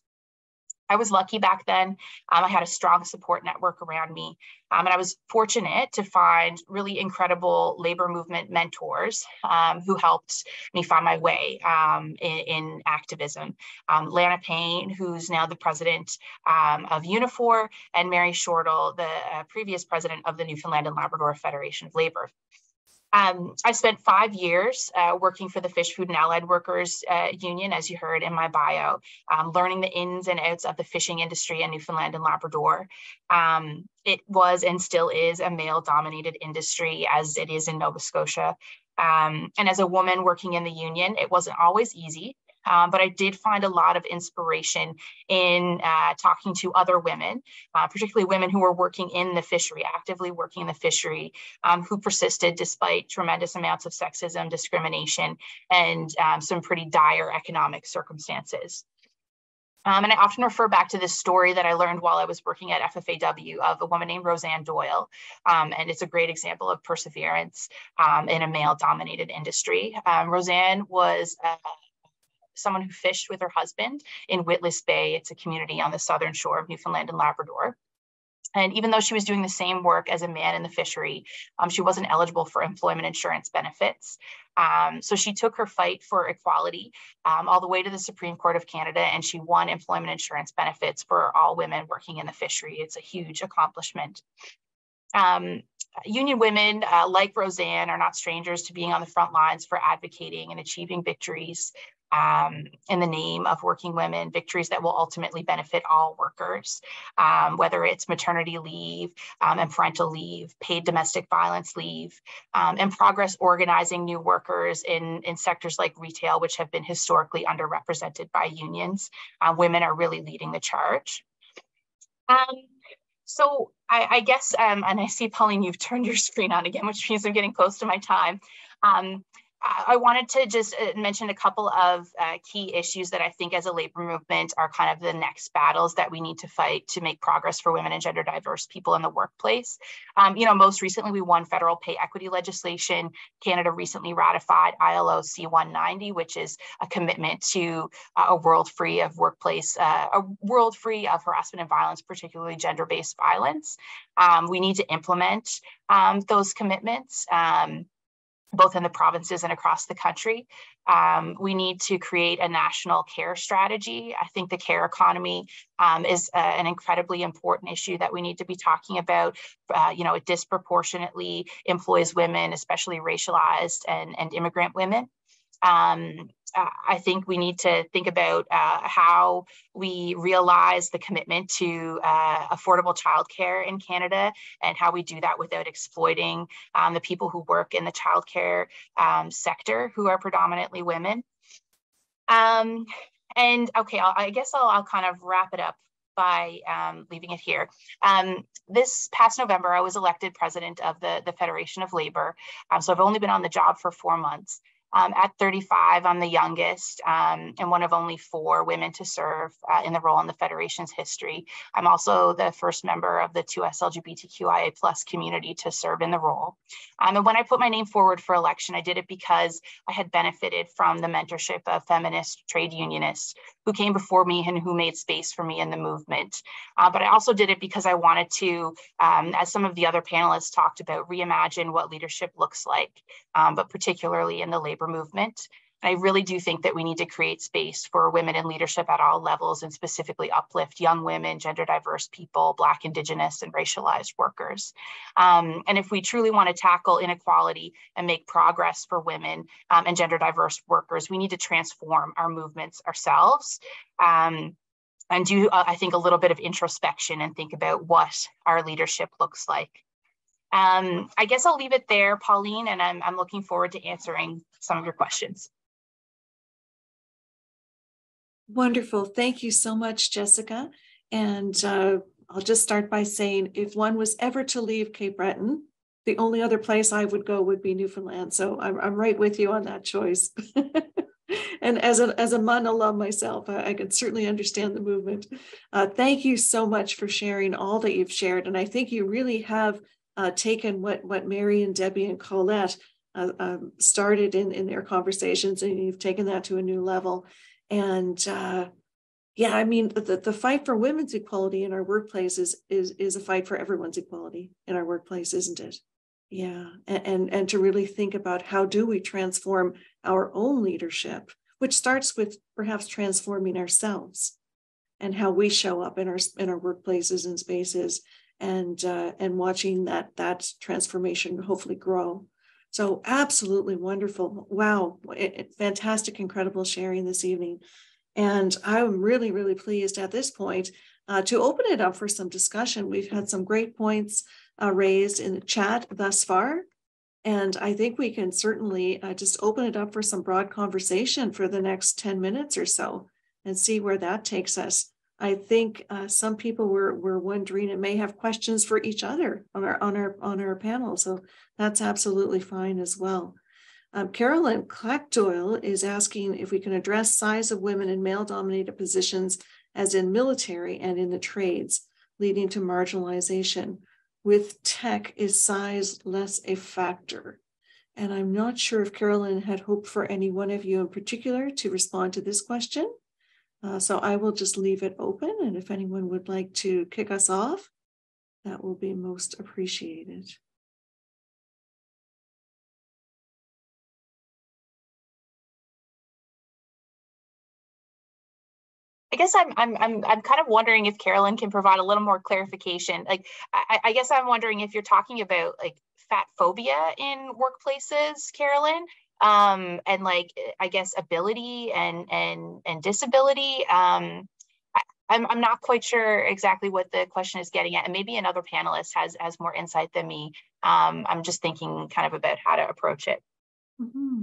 I was lucky back then. Um, I had a strong support network around me, um, and I was fortunate to find really incredible labor movement mentors um, who helped me find my way um, in, in activism. Um, Lana Payne, who's now the president um, of Unifor, and Mary Shortall, the uh, previous president of the Newfoundland and Labrador Federation of Labor. Um, I spent five years uh, working for the Fish, Food and Allied Workers uh, Union, as you heard in my bio, um, learning the ins and outs of the fishing industry in Newfoundland and Labrador. Um, it was and still is a male-dominated industry, as it is in Nova Scotia. Um, and as a woman working in the union, it wasn't always easy. Um, but I did find a lot of inspiration in uh, talking to other women, uh, particularly women who were working in the fishery, actively working in the fishery, um, who persisted despite tremendous amounts of sexism, discrimination, and um, some pretty dire economic circumstances. Um, and I often refer back to this story that I learned while I was working at F F A W of a woman named Roseanne Doyle. Um, and it's a great example of perseverance um, in a male-dominated industry. Um, Roseanne was a someone who fished with her husband in Witless Bay. It's a community on the southern shore of Newfoundland and Labrador. And even though she was doing the same work as a man in the fishery, um, she wasn't eligible for employment insurance benefits. Um, so she took her fight for equality um, all the way to the Supreme Court of Canada, and she won employment insurance benefits for all women working in the fishery. It's a huge accomplishment. Um, Union women uh, like Roseanne are not strangers to being on the front lines for advocating and achieving victories. um, in the name of working women, victories that will ultimately benefit all workers, um, whether it's maternity leave um, and parental leave, paid domestic violence leave, um, and progress organizing new workers in, in sectors like retail, which have been historically underrepresented by unions. Uh, women are really leading the charge. Um, so I, I guess, um, and I see, Pauline, you've turned your screen on again, which means I'm getting close to my time. Um, I wanted to just mention a couple of uh, key issues that I think as a labor movement are kind of the next battles that we need to fight to make progress for women and gender diverse people in the workplace. Um, you know, most recently we won federal pay equity legislation. Canada recently ratified I L O C one ninety, which is a commitment to a world free of workplace, uh, a world free of harassment and violence, particularly gender-based violence. Um, we need to implement um, those commitments, Um, both in the provinces and across the country. Um, we need to create a national care strategy. I think the care economy um, is uh, an incredibly important issue that we need to be talking about. Uh, you know, it disproportionately employs women, especially racialized and, and immigrant women. Um, I think we need to think about uh, how we realize the commitment to uh, affordable childcare in Canada and how we do that without exploiting um, the people who work in the childcare um, sector, who are predominantly women. Um, and okay, I'll, I guess I'll, I'll kind of wrap it up by um, leaving it here. Um, this past November, I was elected president of the, the Federation of Labor. Um, so I've only been on the job for four months. Um, at thirty-five, I'm the youngest um, and one of only four women to serve uh, in the role in the Federation's history. I'm also the first member of the two S L G B T Q I A plus community to serve in the role. Um, and when I put my name forward for election, I did it because I had benefited from the mentorship of feminist trade unionists who came before me and who made space for me in the movement. Uh, but I also did it because I wanted to, um, as some of the other panelists talked about, reimagine what leadership looks like, um, but particularly in the labor movement. And I really do think that we need to create space for women in leadership at all levels and specifically uplift young women, gender diverse people, Black, Indigenous, and racialized workers. Um, and if we truly want to tackle inequality and make progress for women um, and gender diverse workers, we need to transform our movements ourselves. Um, and do, uh, I think, a little bit of introspection and think about what our leadership looks like. Um, I guess I'll leave it there, Pauline, and I'm, I'm looking forward to answering some of your questions. Wonderful. Thank you so much, Jessica. And uh, I'll just start by saying, if one was ever to leave Cape Breton, the only other place I would go would be Newfoundland. So I'm, I'm right with you on that choice. And as a, as a Mun alum myself, I, I can certainly understand the movement. Uh, thank you so much for sharing all that you've shared. And I think you really have Uh, taken what, what Mary and Debbie and Colette uh, um, started in, in their conversations, and you've taken that to a new level. And uh, yeah, I mean, the, the fight for women's equality in our workplaces is, is a fight for everyone's equality in our workplace, isn't it? Yeah, and, and, and to really think about how do we transform our own leadership, which starts with perhaps transforming ourselves and how we show up in our, in our workplaces and spaces, and uh, and watching that that transformation hopefully grow. So absolutely wonderful. Wow, it, it, fantastic, incredible sharing this evening. And I'm really, really pleased at this point uh, to open it up for some discussion. We've had some great points uh, raised in the chat thus far. And I think we can certainly uh, just open it up for some broad conversation for the next ten minutes or so and see where that takes us. I think uh, some people were, were wondering and may have questions for each other on our on our on our panel, so that's absolutely fine as well. Um, Carolyn Clack-Doyle is asking if we can address size of women in male-dominated positions, as in military and in the trades, leading to marginalization. With tech, is size less a factor? And I'm not sure if Carolyn had hoped for any one of you in particular to respond to this question. Uh, so I will just leave it open, and if anyone would like to kick us off, that will be most appreciated. I guess I'm I'm I'm I'm kind of wondering if Carolyn can provide a little more clarification. Like, I, I guess I'm wondering if you're talking about like fat phobia in workplaces, Carolyn. um, and like, I guess, ability and, and, and disability. Um, I, I'm, I'm not quite sure exactly what the question is getting at, and maybe another panelist has, has more insight than me. Um, I'm just thinking kind of about how to approach it. Mm-hmm.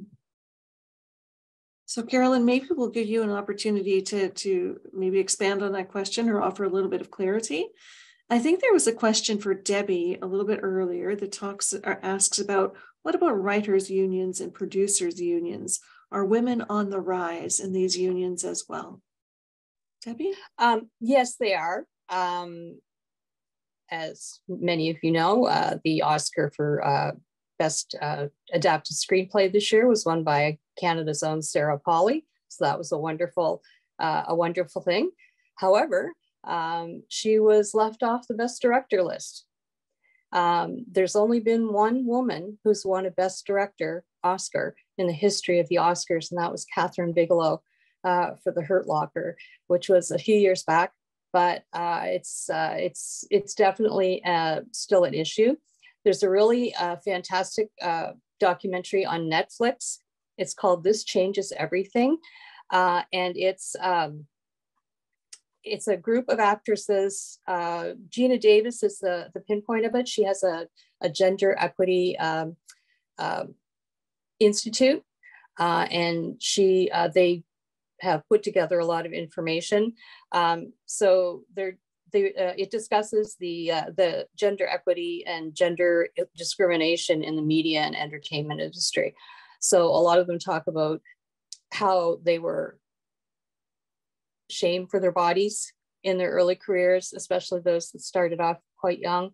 So Carolyn, maybe we'll give you an opportunity to, to maybe expand on that question or offer a little bit of clarity. I think there was a question for Debbie a little bit earlier that talks or asks about, what about writers' unions and producers' unions? Are women on the rise in these unions as well? Debbie? Um, yes, they are. Um, as many of you know, uh, the Oscar for uh, Best uh, Adapted Screenplay this year was won by Canada's own Sarah Polley. So that was a wonderful, uh, a wonderful thing. However, um, she was left off the Best Director list. Um, there's only been one woman who's won a Best Director Oscar in the history of the Oscars, and that was Kathryn Bigelow uh, for The Hurt Locker, which was a few years back. But uh, it's uh, it's it's definitely uh, still an issue. There's a really uh, fantastic uh, documentary on Netflix. It's called This Changes Everything. Uh, and it's, um, it's a group of actresses. Uh, Gina Davis is the, the pinpoint of it. She has a, a gender equity um, uh, institute. Uh, and she, uh, they have put together a lot of information. Um, so they're, The, uh, it discusses the, uh, the gender equity and gender discrimination in the media and entertainment industry. So a lot of them talk about how they were shamed for their bodies in their early careers, especially those that started off quite young,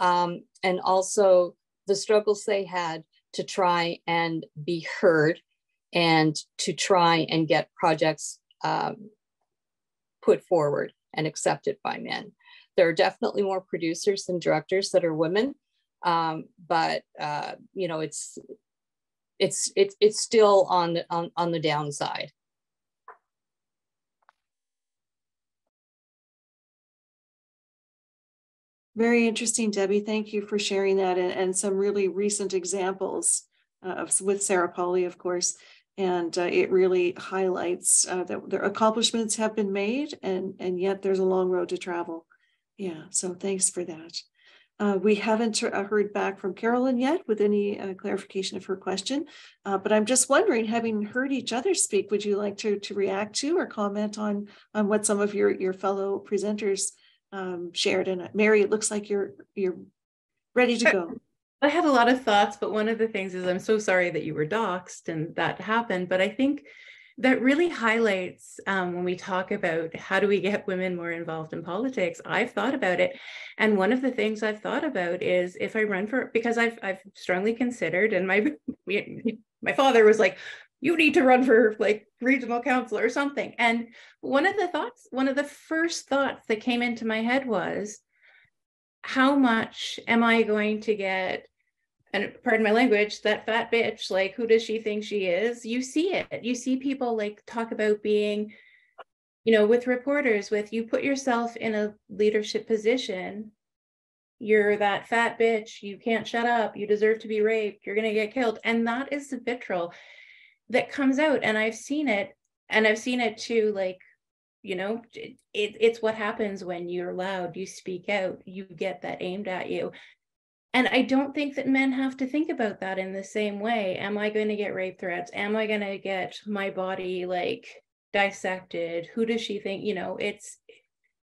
um, and also the struggles they had to try and be heard and to try and get projects um, put forward and accepted by men. There are definitely more producers than directors that are women, um, but uh, you know, it's it's it's it's still on the on, on the downside. Very interesting, Debbie. Thank you for sharing that, and, and some really recent examples uh, of, with Sarah Polley, of course. And uh, it really highlights uh, that their accomplishments have been made, and, and yet there's a long road to travel. Yeah, so thanks for that. Uh, we haven't heard back from Carolyn yet with any uh, clarification of her question, uh, but I'm just wondering, having heard each other speak, would you like to, to react to or comment on, on what some of your, your fellow presenters um, shared? And Mary, it looks like you're, you're ready to go. I had a lot of thoughts, but one of the things is I'm so sorry that you were doxxed and that happened, but I think that really highlights um, when we talk about how do we get women more involved in politics. I've thought about it, and one of the things I've thought about is if I run for, because I've, I've strongly considered, and my, my father was like, you need to run for like regional council or something. And one of the thoughts, one of the first thoughts that came into my head was, how much am I going to get, and pardon my language, that fat bitch, like, who does she think she is? You see it. You see people like talk about being, you know, with reporters, with you put yourself in a leadership position, you're that fat bitch, you can't shut up, you deserve to be raped, you're going to get killed. And that is the vitriol that comes out. And I've seen it, and I've seen it too, like, you know, it, it's what happens when you're loud, you speak out, you get that aimed at you. And I don't think that men have to think about that in the same way. Am I going to get rape threats? Am I going to get my body like dissected? Who does she think, you know, it's,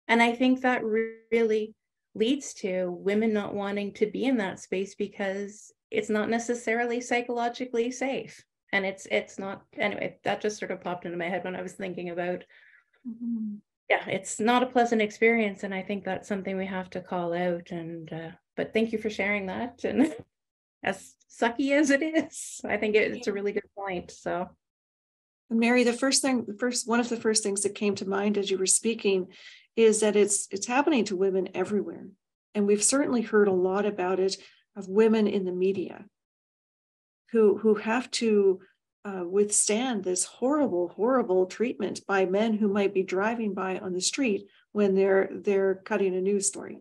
and I think that really leads to women not wanting to be in that space because it's not necessarily psychologically safe. And it's, it's not, anyway, that just sort of popped into my head when I was thinking about Mm-hmm. Yeah, it's not a pleasant experience, and I think that's something we have to call out. And uh, but thank you for sharing that. And as sucky as it is, I think it, it's a really good point. So, Mary, the first thing, the first one of the first things that came to mind as you were speaking is that it's it's happening to women everywhere, and we've certainly heard a lot about it of women in the media who who have to. Uh, withstand this horrible, horrible treatment by men who might be driving by on the street when they're they're cutting a news story,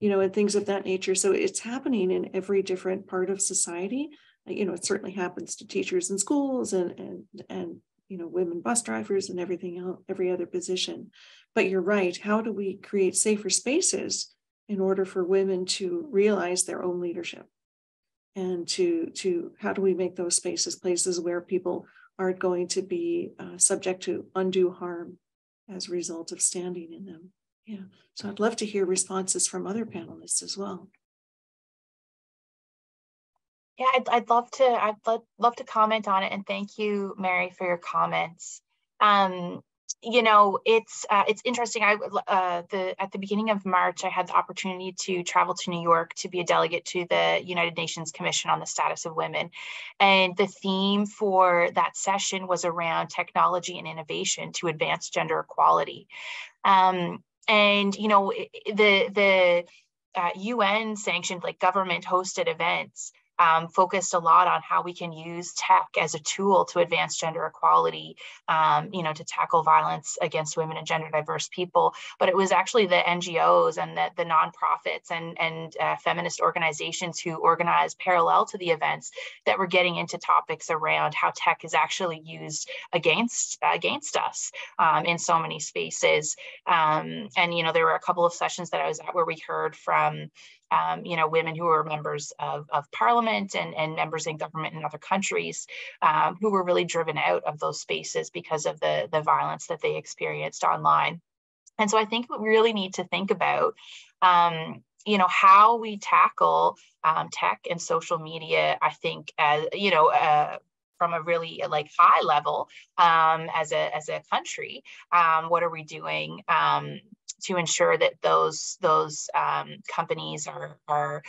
you know, and things of that nature. So it's happening in every different part of society. you know, it certainly happens to teachers in schools and, and, and you know, women bus drivers and everything else, every other position. But you're right, how do we create safer spaces in order for women to realize their own leadership? And to, to how do we make those spaces places where people aren't going to be uh, subject to undue harm as a result of standing in them? Yeah, so I'd love to hear responses from other panelists as well. Yeah, I'd, I'd love to. I'd love, love to comment on it, and thank you, Mary, for your comments. Um, you know, it's uh, it's interesting. I uh, the at the beginning of March, I had the opportunity to travel to New York to be a delegate to the United Nations Commission on the Status of Women, and the theme for that session was around technology and innovation to advance gender equality. Um, and you know, the the uh, U N sanctioned, like, government hosted events. Um, focused a lot on how we can use tech as a tool to advance gender equality, um, you know, to tackle violence against women and gender diverse people. But it was actually the N G Os and the, the nonprofits and, and uh, feminist organizations who organized parallel to the events that were getting into topics around how tech is actually used against against us um, in so many spaces. Um, and, you know, there were a couple of sessions that I was at where we heard from Um, you know, women who were members of, of parliament and, and members in government in other countries um, who were really driven out of those spaces because of the, the violence that they experienced online. And so I think we really need to think about, um, you know, how we tackle um, tech and social media, I think, as, you know, uh, from a really like high level um, as, a, as a country. Um, what are we doing Um, to ensure that those those um, companies are, are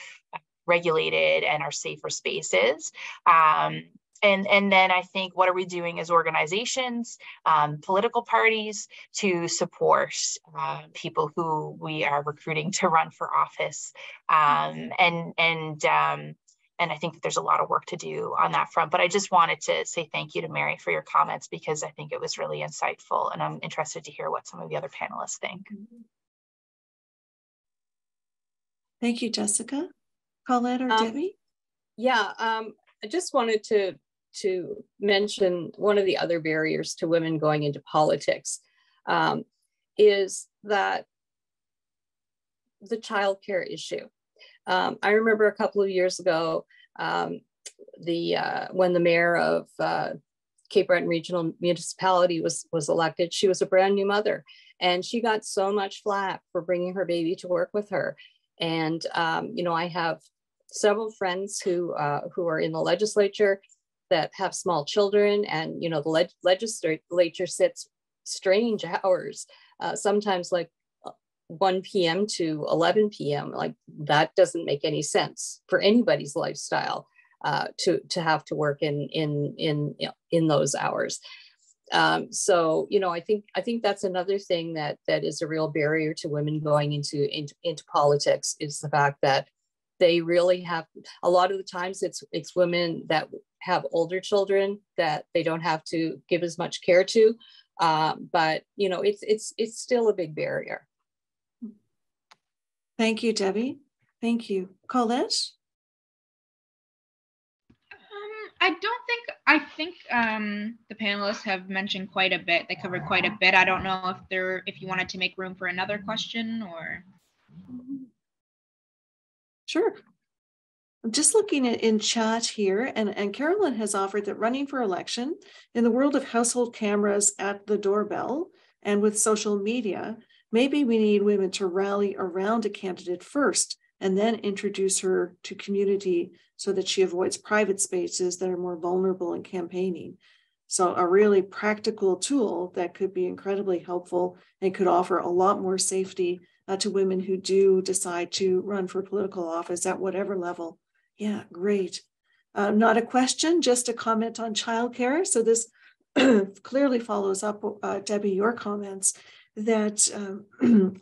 regulated and are safer spaces? Um, and, and then I think, what are we doing as organizations, um, political parties, to support uh, people who we are recruiting to run for office? Um, and, and, um, and I think that there's a lot of work to do on that front. But I just wanted to say thank you to Mary for your comments, because I think it was really insightful, and I'm interested to hear what some of the other panelists think. Thank you, Jessica. Colette or um, Debbie? Yeah, um, I just wanted to, to mention one of the other barriers to women going into politics um, is that the childcare issue. Um, I remember a couple of years ago, um, the uh, when the mayor of uh, Cape Breton Regional Municipality was, was elected, she was a brand new mother, and she got so much flack for bringing her baby to work with her. And, um, you know, I have several friends who, uh, who are in the legislature that have small children, and, you know, the leg legislature sits strange hours, uh, sometimes like one p m to eleven p m Like, that doesn't make any sense for anybody's lifestyle uh, to to have to work in in in in those hours. Um, so you know, I think I think that's another thing that that is a real barrier to women going into into, into politics, is the fact that they really have, a lot of the times it's it's women that have older children that they don't have to give as much care to, uh, but you know, it's it's it's still a big barrier. Thank you, Debbie. Thank you. Colette? Um, I don't think, I think um, the panelists have mentioned quite a bit. They covered quite a bit. I don't know if there, if you wanted to make room for another question or. Sure. I'm just looking at, in chat here, and, and Carolyn has offered that running for election in the world of household cameras at the doorbell and with social media, maybe we need women to rally around a candidate first and then introduce her to community so that she avoids private spaces that are more vulnerable in campaigning. So a really practical tool that could be incredibly helpful and could offer a lot more safety uh, to women who do decide to run for political office at whatever level. Yeah, great. Uh, not a question, just a comment on childcare. So this clearly follows up, uh, Debbie, your comments, that um,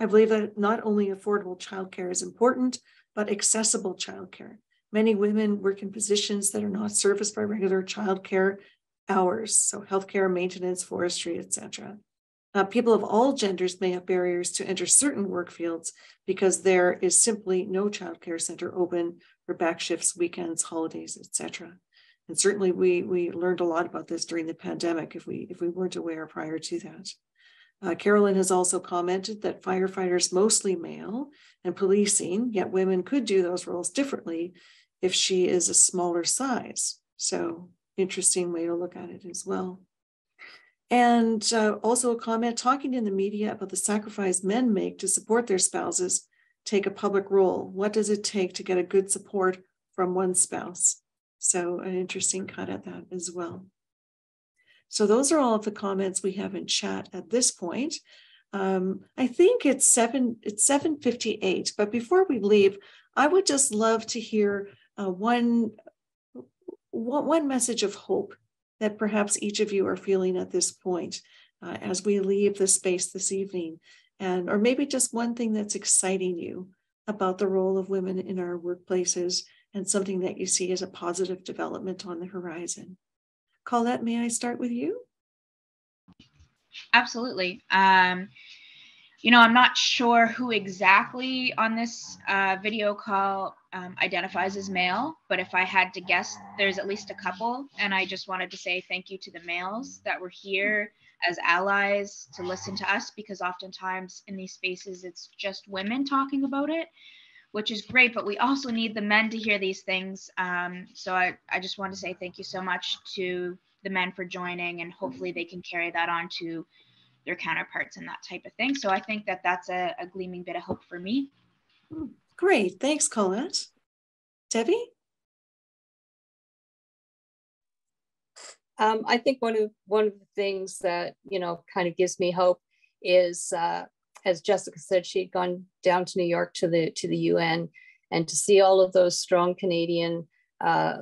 I believe that not only affordable childcare is important, but accessible childcare. Many women work in positions that are not serviced by regular childcare hours, so healthcare, maintenance, forestry, et cetera. Uh, people of all genders may have barriers to enter certain work fields because there is simply no childcare center open for back shifts, weekends, holidays, et cetera. And certainly we we learned a lot about this during the pandemic if we if we weren't aware prior to that. Uh, Carolyn has also commented that firefighters, mostly male, and policing, yet women could do those roles differently if she is a smaller size. So interesting way to look at it as well. And uh, also a comment, talking in the media about the sacrifice men make to support their spouses, take a public role. What does it take to get a good support from one spouse? So an interesting cut at that as well. So those are all of the comments we have in chat at this point. Um, I think it's seven. It's seven fifty-eight. But before we leave, I would just love to hear uh, one, one message of hope that perhaps each of you are feeling at this point uh, as we leave the space this evening, and or maybe just one thing that's exciting you about the role of women in our workplaces and something that you see as a positive development on the horizon. Colette, may I start with you? Absolutely. Um, you know, I'm not sure who exactly on this uh, video call um, identifies as male, but if I had to guess, there's at least a couple. And I just wanted to say thank you to the males that were here as allies to listen to us, because oftentimes in these spaces, it's just women talking about it, which is great, but we also need the men to hear these things. Um, so I, I just want to say thank you so much to the men for joining, and hopefully they can carry that on to their counterparts and that type of thing. So I think that that's a, a gleaming bit of hope for me. Great, thanks Colette. Debbie? Um, I think one of, one of the things that, you know, kind of gives me hope is, uh, as Jessica said, she had gone down to New York to the to the U N, and to see all of those strong Canadian uh,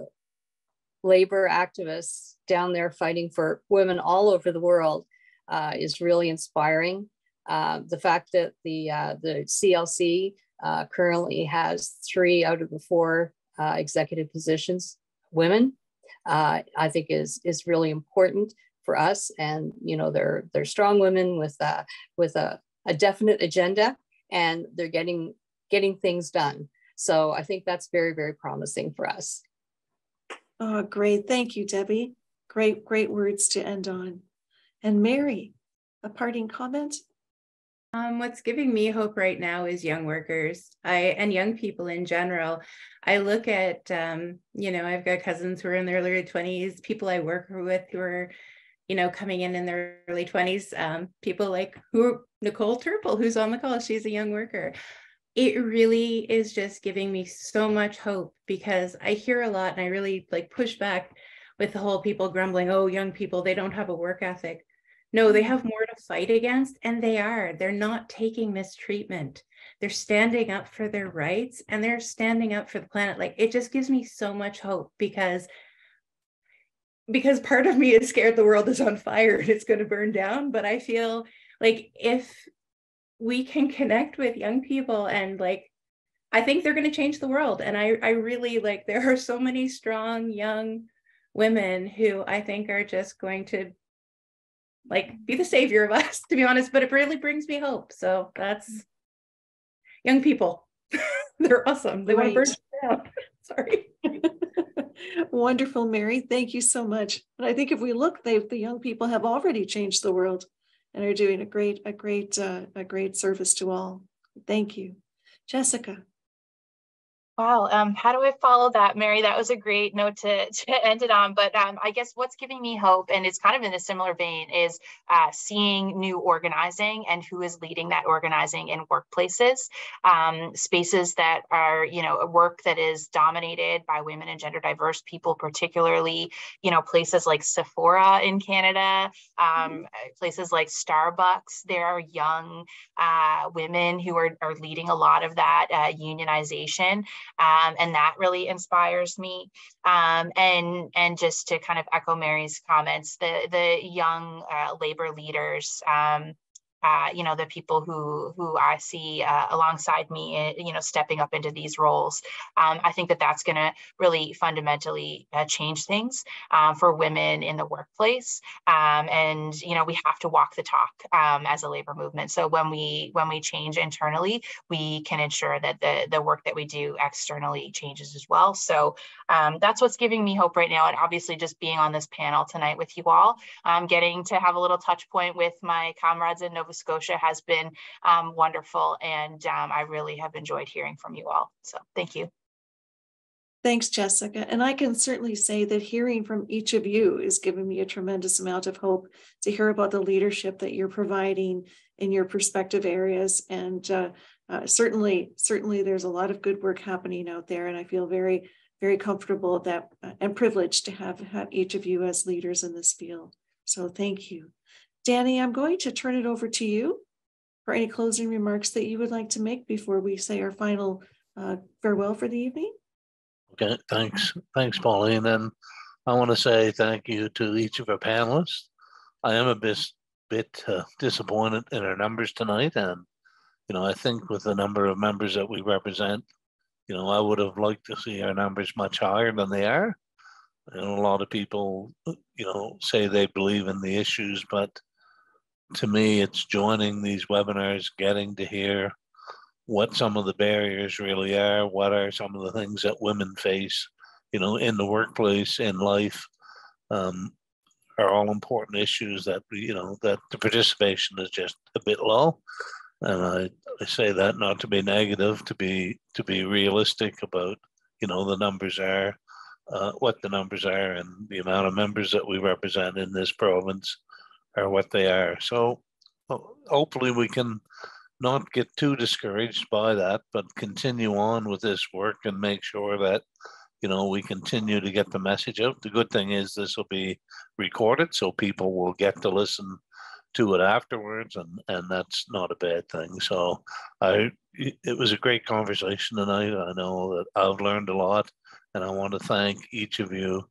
labor activists down there fighting for women all over the world uh, is really inspiring. Uh, the fact that the uh, the C L C uh, currently has three out of the four uh, executive positions women, uh, I think is is really important for us. And you know, they're they're strong women with uh, with a a definite agenda, and they're getting getting things done. So I think that's very, very promising for us. Oh, great. Thank you, Debbie. Great, great words to end on. And Mary, a parting comment? Um, what's giving me hope right now is young workers I and young people in general. I look at, um, you know, I've got cousins who are in their early twenties, people I work with who are, you know, coming in in their early twenties, um, people like who Nicole Turple, who's on the call, she's a young worker. It really is just giving me so much hope, because I hear a lot and I really like push back with the whole people grumbling, oh, young people, they don't have a work ethic. No, they have more to fight against, and they are. They're not taking mistreatment. They're standing up for their rights, and they're standing up for the planet. Like, it just gives me so much hope, because Because part of me is scared the world is on fire and it's going to burn down. But I feel like if we can connect with young people, and like, I think they're going to change the world. And I, I really like, there are so many strong young women who I think are just going to like be the savior of us, to be honest, but it really brings me hope. So that's young people. They're awesome. They right. want to burn down. Sorry. Wonderful, Mary. Thank you so much. And I think if we look, they, the young people have already changed the world and are doing a great, a great, uh, a great service to all. Thank you. Jessica. Wow. Um, how do I follow that, Mary? That was a great note to, to end it on. But um, I guess what's giving me hope, and it's kind of in a similar vein, is uh, seeing new organizing and who is leading that organizing in workplaces, um, spaces that are, you know, work that is dominated by women and gender diverse people, particularly, you know, places like Sephora in Canada, um, mm-hmm. places like Starbucks. There are young uh, women who are, are leading a lot of that uh, unionization. Um, and that really inspires me. Um, and and just to kind of echo Mary's comments, the the young uh, labor leaders um, uh, you know, the people who who I see uh, alongside me, you know, stepping up into these roles. Um, I think that that's going to really fundamentally uh, change things um, for women in the workplace. Um, and, you know, we have to walk the talk um, as a labor movement. So when we when we change internally, we can ensure that the, the work that we do externally changes as well. So um, that's what's giving me hope right now. And obviously just being on this panel tonight with you all, um, getting to have a little touch point with my comrades in Nova Scotia has been um, wonderful. And um, I really have enjoyed hearing from you all. So thank you. Thanks, Jessica. And I can certainly say that hearing from each of you is giving me a tremendous amount of hope to hear about the leadership that you're providing in your perspective areas. And uh, uh, certainly, certainly there's a lot of good work happening out there. And I feel very, very comfortable that uh, and privileged to have, have each of you as leaders in this field. So thank you. Danny, I'm going to turn it over to you for any closing remarks that you would like to make before we say our final uh, farewell for the evening. Okay, thanks. Thanks, Pauline. And I want to say thank you to each of our panelists. I am a bit, bit uh, disappointed in our numbers tonight. And, you know, I think with the number of members that we represent, you know, I would have liked to see our numbers much higher than they are. You know, a lot of people, you know, say they believe in the issues, but to me, it's joining these webinars, getting to hear what some of the barriers really are, what are some of the things that women face, you know, in the workplace, in life, um, are all important issues that, you know, that the participation is just a bit low. And I, I say that not to be negative, to be, to be realistic about, you know, the numbers are, uh, what the numbers are and the amount of members that we represent in this province are what they are. So hopefully we can not get too discouraged by that, but continue on with this work and make sure that, you know, we continue to get the message out. The good thing is this will be recorded, so people will get to listen to it afterwards, and, and that's not a bad thing. So I, it was a great conversation tonight. I know that I've learned a lot, and I want to thank each of you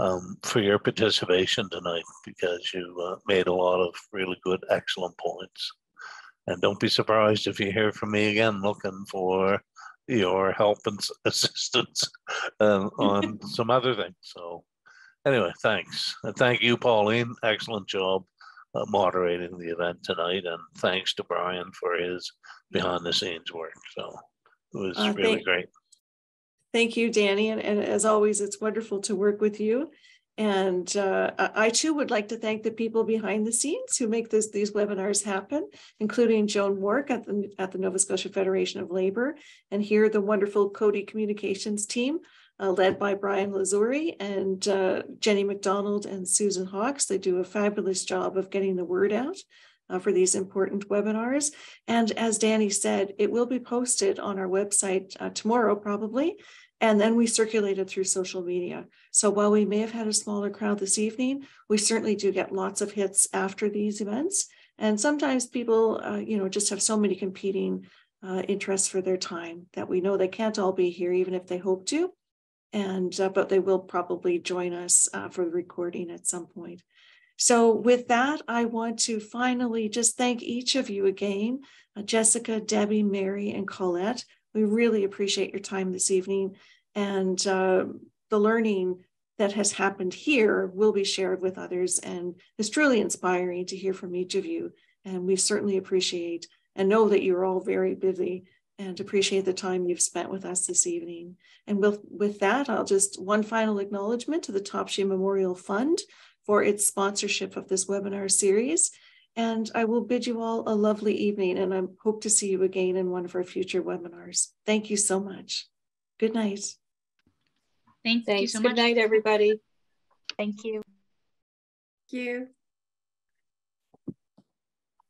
um, for your participation tonight, because you uh, made a lot of really good, excellent points. And don't be surprised if you hear from me again, looking for your help and assistance uh, on some other things. So anyway, thanks. And thank you, Pauline. Excellent job uh, moderating the event tonight. And thanks to Brian for his behind the scenes work. So it was uh, really thank, great. Thank you, Danny. And, and as always, it's wonderful to work with you. And uh, I too would like to thank the people behind the scenes who make this, these webinars happen, including Joan Wark at the, at the Nova Scotia Federation of Labor, and here the wonderful Coady Communications team uh, led by Brian Lazuri and uh, Jenny McDonald and Susan Hawkes. They do a fabulous job of getting the word out uh, for these important webinars. And as Danny said, it will be posted on our website uh, tomorrow probably. And then we circulated through social media. So while we may have had a smaller crowd this evening, we certainly do get lots of hits after these events. And sometimes people, uh, you know, just have so many competing uh, interests for their time that we know they can't all be here, even if they hope to. And uh, but they will probably join us uh, for the recording at some point. So with that, I want to finally just thank each of you again, uh, Jessica, Debbie, Mary, and Colette. We really appreciate your time this evening, and uh, the learning that has happened here will be shared with others, and it's truly inspiring to hear from each of you. And we certainly appreciate and know that you're all very busy, and appreciate the time you've spent with us this evening. And with, with that, I'll just one final acknowledgement to the Topshee Memorial Fund for its sponsorship of this webinar series. And I will bid you all a lovely evening, and I hope to see you again in one of our future webinars. Thank you so much. Good night. Thank you so much. Good night, everybody. Thank you. Thank you.